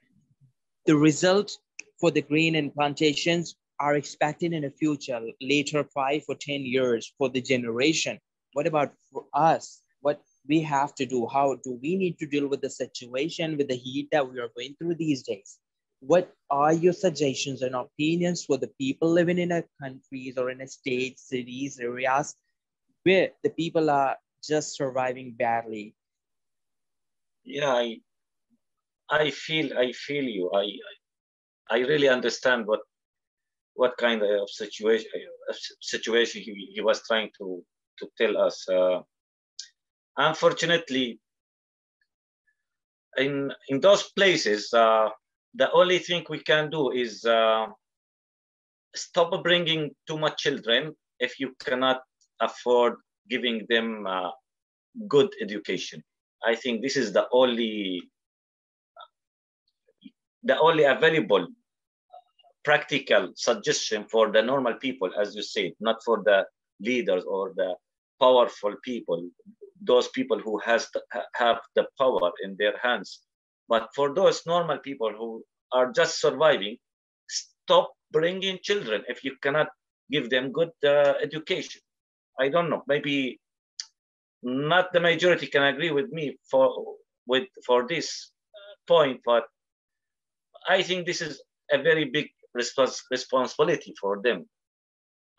the results for the green and plantations are expected in the future, later 5 or 10 years for the generation. What about for us? What we have to do? How do we need to deal with the situation, with the heat that we are going through these days? What are your suggestions and opinions for the people living in a countries or in a state, cities, areas where the people are just surviving badly? Yeah, I feel you. I really understand what kind of situation he was trying to tell us. Unfortunately, in those places, the only thing we can do is stop bringing too much children if you cannot afford giving them good education. I think this is the only available practical suggestion for the normal people, as you said, not for the leaders or the powerful people, those people who have the power in their hands. But for those normal people who are just surviving, stop bringing children if you cannot give them good education. I don't know, maybe not the majority can agree with me for this point, but I think this is a very big responsibility for them.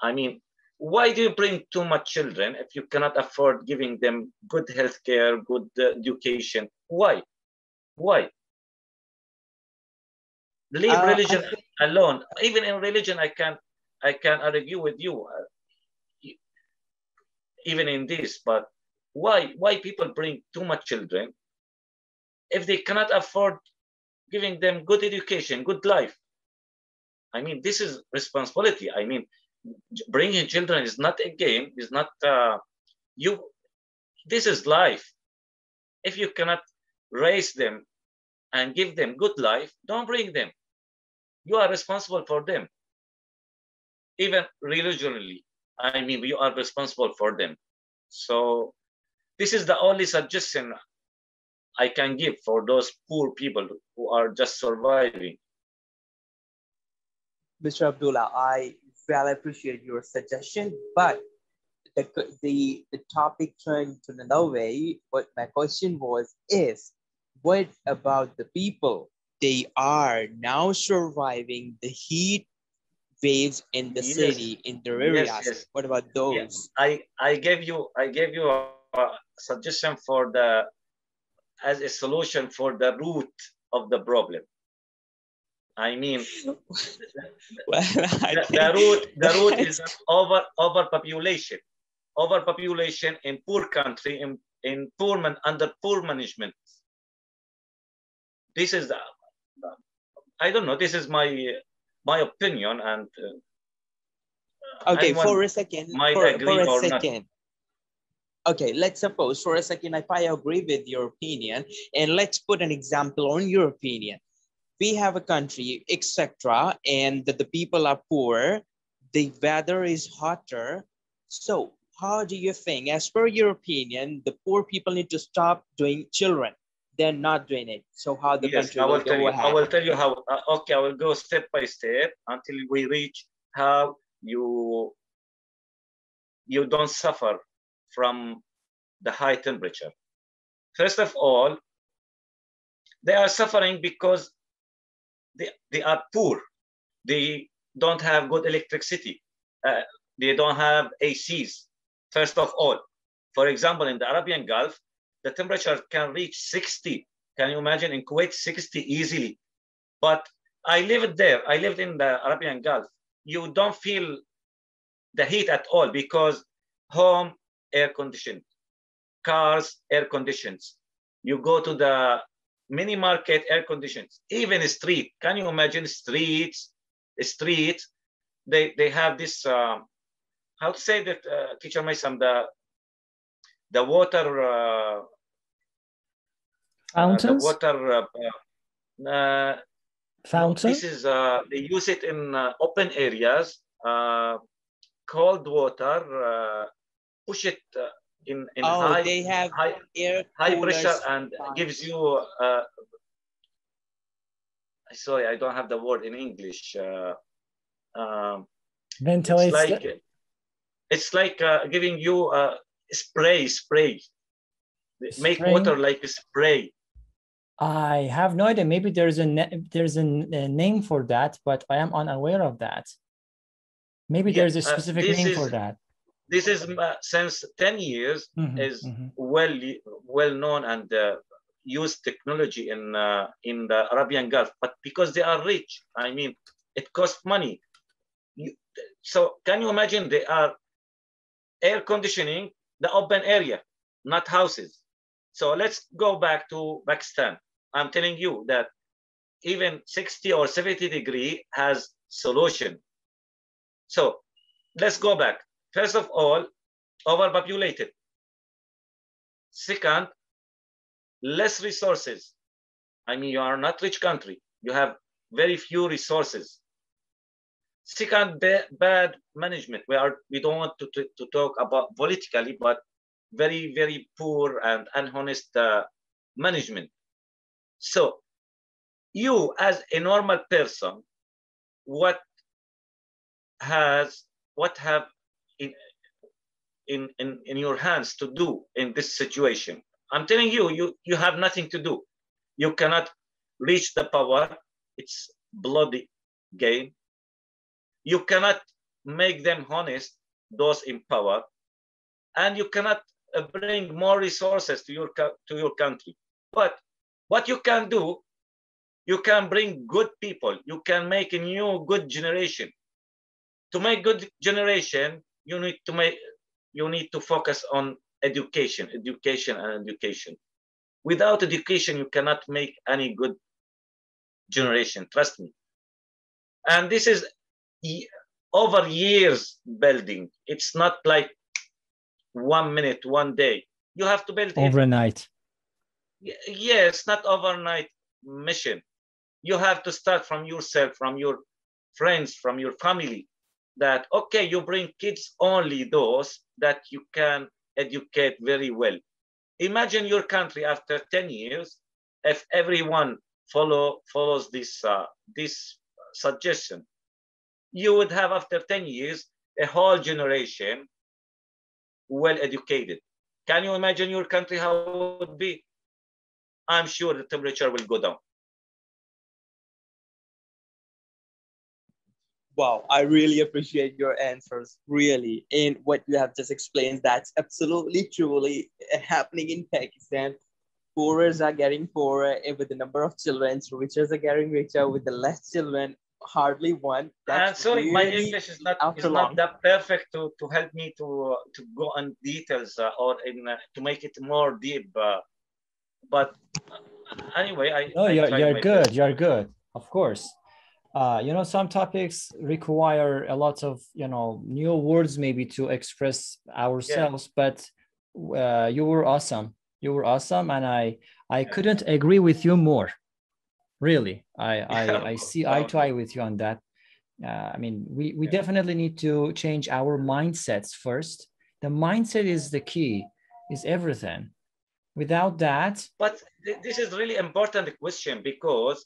I mean, why do you bring too much children if you cannot afford giving them good health care, good education? Why? Why? Leave religion alone. Even in religion, I can argue with you. even in this, but why people bring too much children if they cannot afford giving them good education, good life? I mean, this is responsibility. I mean, bringing children is not a game, is not, this is life. If you cannot raise them and give them good life, don't bring them. You are responsible for them. Even religiously, I mean, you are responsible for them. So this is the only suggestion I can give for those poor people who are just surviving. Mr. Abdullah, I really appreciate your suggestion, but the topic turned to another way. What my question was is, what about the people? They are now surviving the heat waves in the city, in the areas. Yes, yes. What about those? Yes. I gave you a suggestion for the, as a solution for the root of the problem. I mean, well, the root is overpopulation. Overpopulation in poor country, in poor man, under poor management. This is, I don't know, this is my opinion, and okay, for a second, Okay, let's suppose for a second, if I agree with your opinion, and let's put an example on your opinion. We have a country, etc., and the people are poor, the weather is hotter. So how do you think, as per your opinion, the poor people need to stop doing children? They're not doing it. So how the country will go ahead? I will tell you how, okay, I will go step by step until we reach how you don't suffer from the high temperature. First of all, they are suffering because they are poor. They don't have good electricity. They don't have ACs, first of all. For example, in the Arabian Gulf, the temperature can reach 60. Can you imagine in Kuwait, 60 easily? But I lived there. I lived in the Arabian Gulf. You don't feel the heat at all because home, air conditioned. Cars, air conditions. You go to the mini market, air conditions. Even a street. Can you imagine streets? Streets, they have this, how to say that, teacher Meysam, the water fountains. Fountain? This is they use it in open areas. Cold water, push it in high pressure and gives you. Sorry, I don't have the word in English. Ventilation. It's like giving you. Spray. Make water like a spray. I have no idea. Maybe there's a name for that, but I am unaware of that. Maybe there's a specific name for that. This is since 10 years is well known and used technology in the Arabian Gulf. But because they are rich, I mean, it costs money. So can you imagine they are air conditioning the open area, not houses. So let's go back to Pakistan. I'm telling you that even 60 or 70 degree has solution. So let's go back. First of all, overpopulated. Second, less resources. I mean, you are not rich country. You have very few resources. Second, bad management. We don't want to talk about politically, but very, very poor and unhonest management. So you, as a normal person, what have in your hands to do in this situation? I'm telling you, you have nothing to do. You cannot reach the power. It's bloody game. You cannot make them honest, those in power, and you cannot bring more resources to your country. But what you can do, you can bring good people. You can make a new good generation. To make good generation, you need to make you need to focus on education, education, and education. Without education, you cannot make any good generation, trust me. And this is over years building. It's not like 1 minute, 1 day. You have to build overnight. Yeah, it's not overnight mission. You have to start from yourself, from your friends, from your family, that, okay, you bring kids only those that you can educate very well. Imagine your country after 10 years, if everyone follows this, this suggestion, you would have after 10 years, a whole generation well-educated. Can you imagine your country how it would be? I'm sure the temperature will go down. Wow, I really appreciate your answers, really. And what you have just explained, that's absolutely, truly happening in Pakistan. Poorers are getting poorer with the number of children. Richers are getting richer with the less children, hardly one. I'm sorry, really my English is not that perfect to help me to go on details or in, to make it more deep. But anyway, you're good, of course. You know, some topics require a lot of, you know, new words maybe to express ourselves, but you were awesome. You were awesome. And I couldn't agree with you more. Really. I see eye to eye with you on that. I mean, we definitely need to change our mindsets first. The mindset is the key, is everything. Without that. But this is really important question because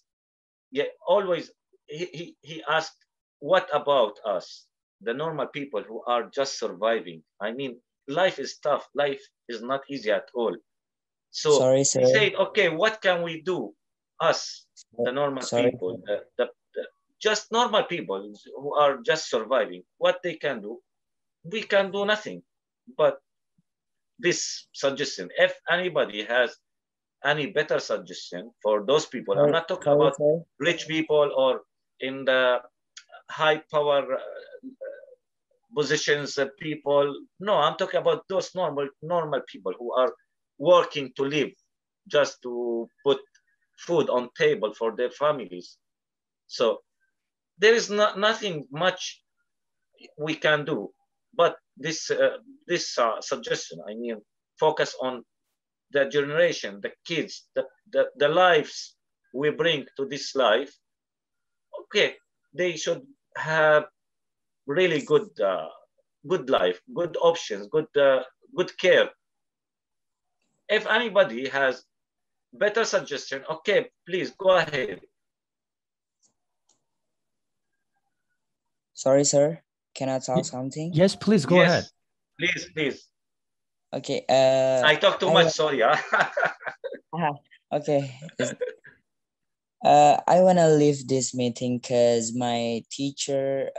always, he asked, what about us, the normal people who are just surviving? I mean, life is tough. Life is not easy at all. So he said, okay, what can we do? Us, the normal people, the just normal people who are just surviving, what they can do? We can do nothing. But this suggestion, if anybody has any better suggestion for those people, I'm not talking about rich people or in the high power positions of people. No, I'm talking about those normal people who are working to live, just to put food on table for their families. So there is nothing much we can do. But this, this suggestion, I mean, focus on the generation, the kids, the lives we bring to this life. Okay, they should have really good, good life, good options, good, good care. If anybody has better suggestion, okay, please go ahead. Sorry, sir. Can I talk something? Yes, please go ahead. Please, please. Okay. I talk too much. Sorry. Okay. I wanna leave this meeting because my teacher,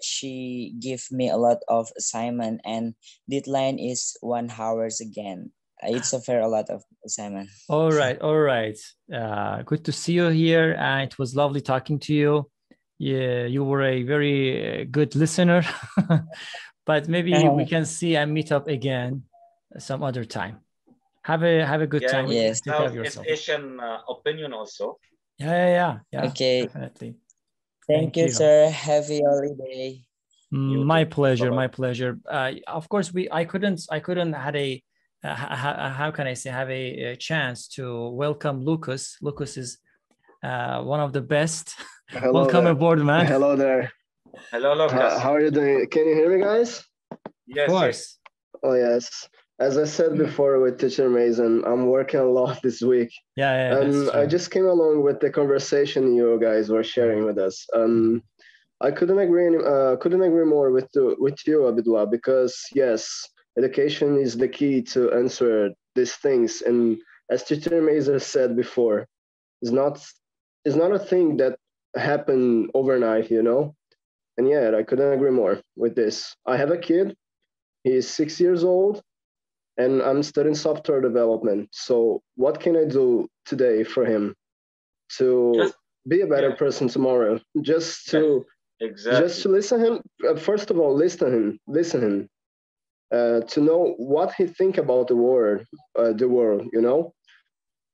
she gave me a lot of assignment and deadline is 1 hour again. It's a lot of assignment. All right. All right. Good to see you here. It was lovely talking to you. Yeah, you were a very good listener, but maybe we can see and meet up again some other time. Have a good time. Yes, Asian opinion also. Yeah. Okay. Definitely. Thank you, sir. Happy holiday. My pleasure. My pleasure. Of course, I couldn't had a. How can I say? Have a chance to welcome Lucas. Lucas is one of the best. Welcome aboard, man. Hello there. Hello, Lucas. How are you doing? Can you hear me, guys? Yes. Of course. Oh yes. As I said before with Teacher Meysam, I'm working a lot this week. Yeah. And I just came along with the conversation you guys were sharing with us. I couldn't agree more with you, Abdullah, because yes, education is the key to answer these things. And as Teacher Meysam said before, it's not a thing that happened overnight, you know. And yeah, I couldn't agree more with this. I have a kid. He's 6 years old. And I'm studying software development. So what can I do today for him to be a better person tomorrow? Just to listen to him. First of all, listen to him. to know what he think about the world, you know.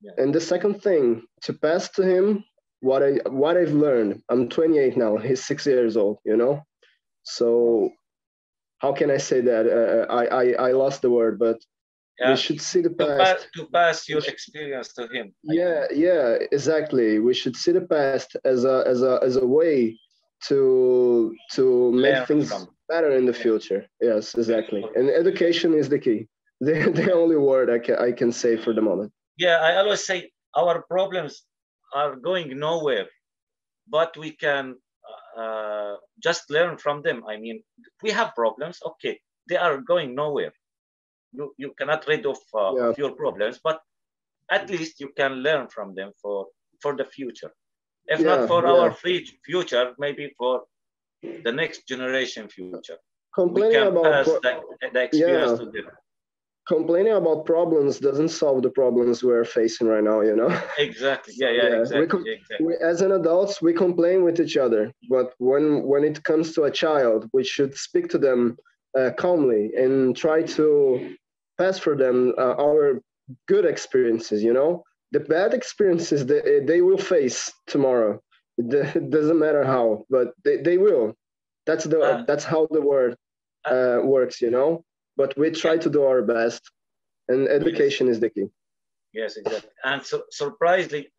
Yeah. And the second thing, to pass to him what I've learned. I'm 28 now. He's 6 years old, you know. So how can I say that? I lost the word, but yeah. We should see the past. To pass your experience to him. Yeah, yeah, exactly. We should see the past as a way to make things better in the future. Yes, exactly. And education is the key. The only word I can say for the moment. Yeah, I always say our problems are going nowhere, but we can just learn from them. I mean, we have problems. Okay, they are going nowhere. You cannot rid of your problems, but at least you can learn from them for the future. If not for our future, maybe for the next generation future. Complaining we can pass the experience to them. Complaining about problems doesn't solve the problems we're facing right now, you know? Exactly. Exactly. We, as an adults, we complain with each other, but when it comes to a child, we should speak to them calmly and try to pass for them our good experiences, you know? The bad experiences they will face tomorrow. It doesn't matter how, but they will. That's how the world works, you know? But we try to do our best, and education is the key. Yes, exactly. And so, surprisingly,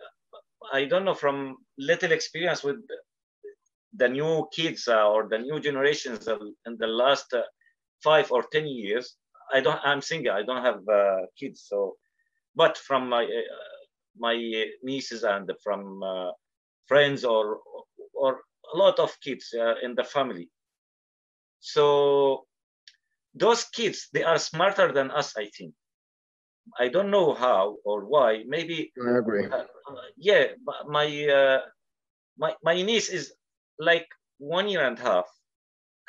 I don't know, from little experience with the new kids or the new generations in the last 5 or 10 years, I'm single, I don't have kids. So, but from my nieces and from friends or a lot of kids in the family. So, those kids, they are smarter than us, I think. I don't know how or why. Maybe I agree. My niece is like 1.5 years,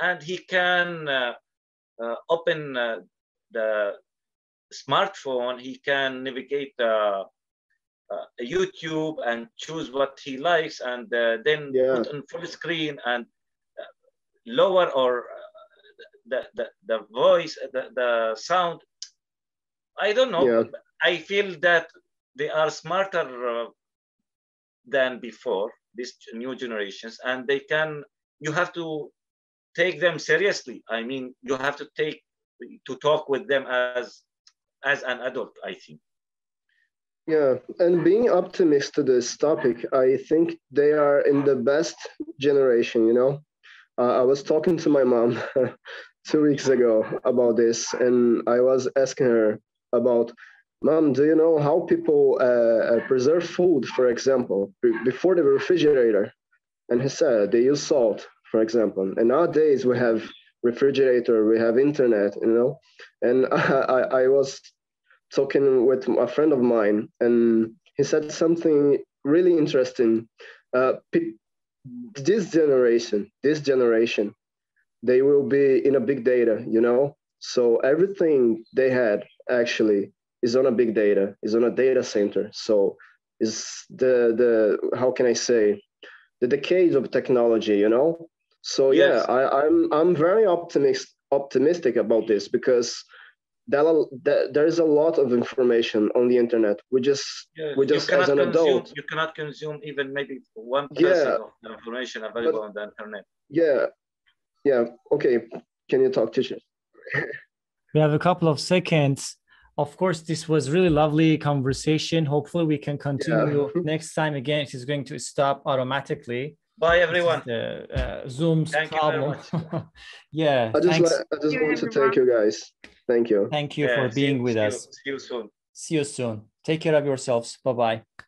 and he can open the smartphone. He can navigate YouTube and choose what he likes, and then put on full screen and lower or the voice, the sound. I don't know. Yeah. I feel that they are smarter than before, these new generations, and they can. You have to take them seriously. I mean, you have to talk with them as an adult, I think. Yeah, and being optimistic to this topic, I think they are in the best generation, you know. I was talking to my mom 2 weeks ago about this, and I was asking her about, Mom, do you know how people preserve food, for example, before the refrigerator? And he said, they use salt, for example. And nowadays we have refrigerator, we have internet, you know? And I was talking with a friend of mine, and he said something really interesting. This generation, they will be in a big data, you know? So everything they had actually is on a big data, is on a data center. So is the how can I say, the decade of technology, you know? So yes. I'm very optimistic about this, because there is a lot of information on the internet. We just as an adult, you cannot consume even maybe 1% of the information available on the internet. Yeah, yeah. Okay, can you talk, teacher? We have a couple of seconds. Of course, this was really lovely conversation. Hopefully, we can continue next time. Again, it is going to stop automatically. Bye, everyone. Zoom's problem. Yeah. I just want to thank you guys. Thank you. Thank you for being with us. See you soon. Take care of yourselves. Bye-bye.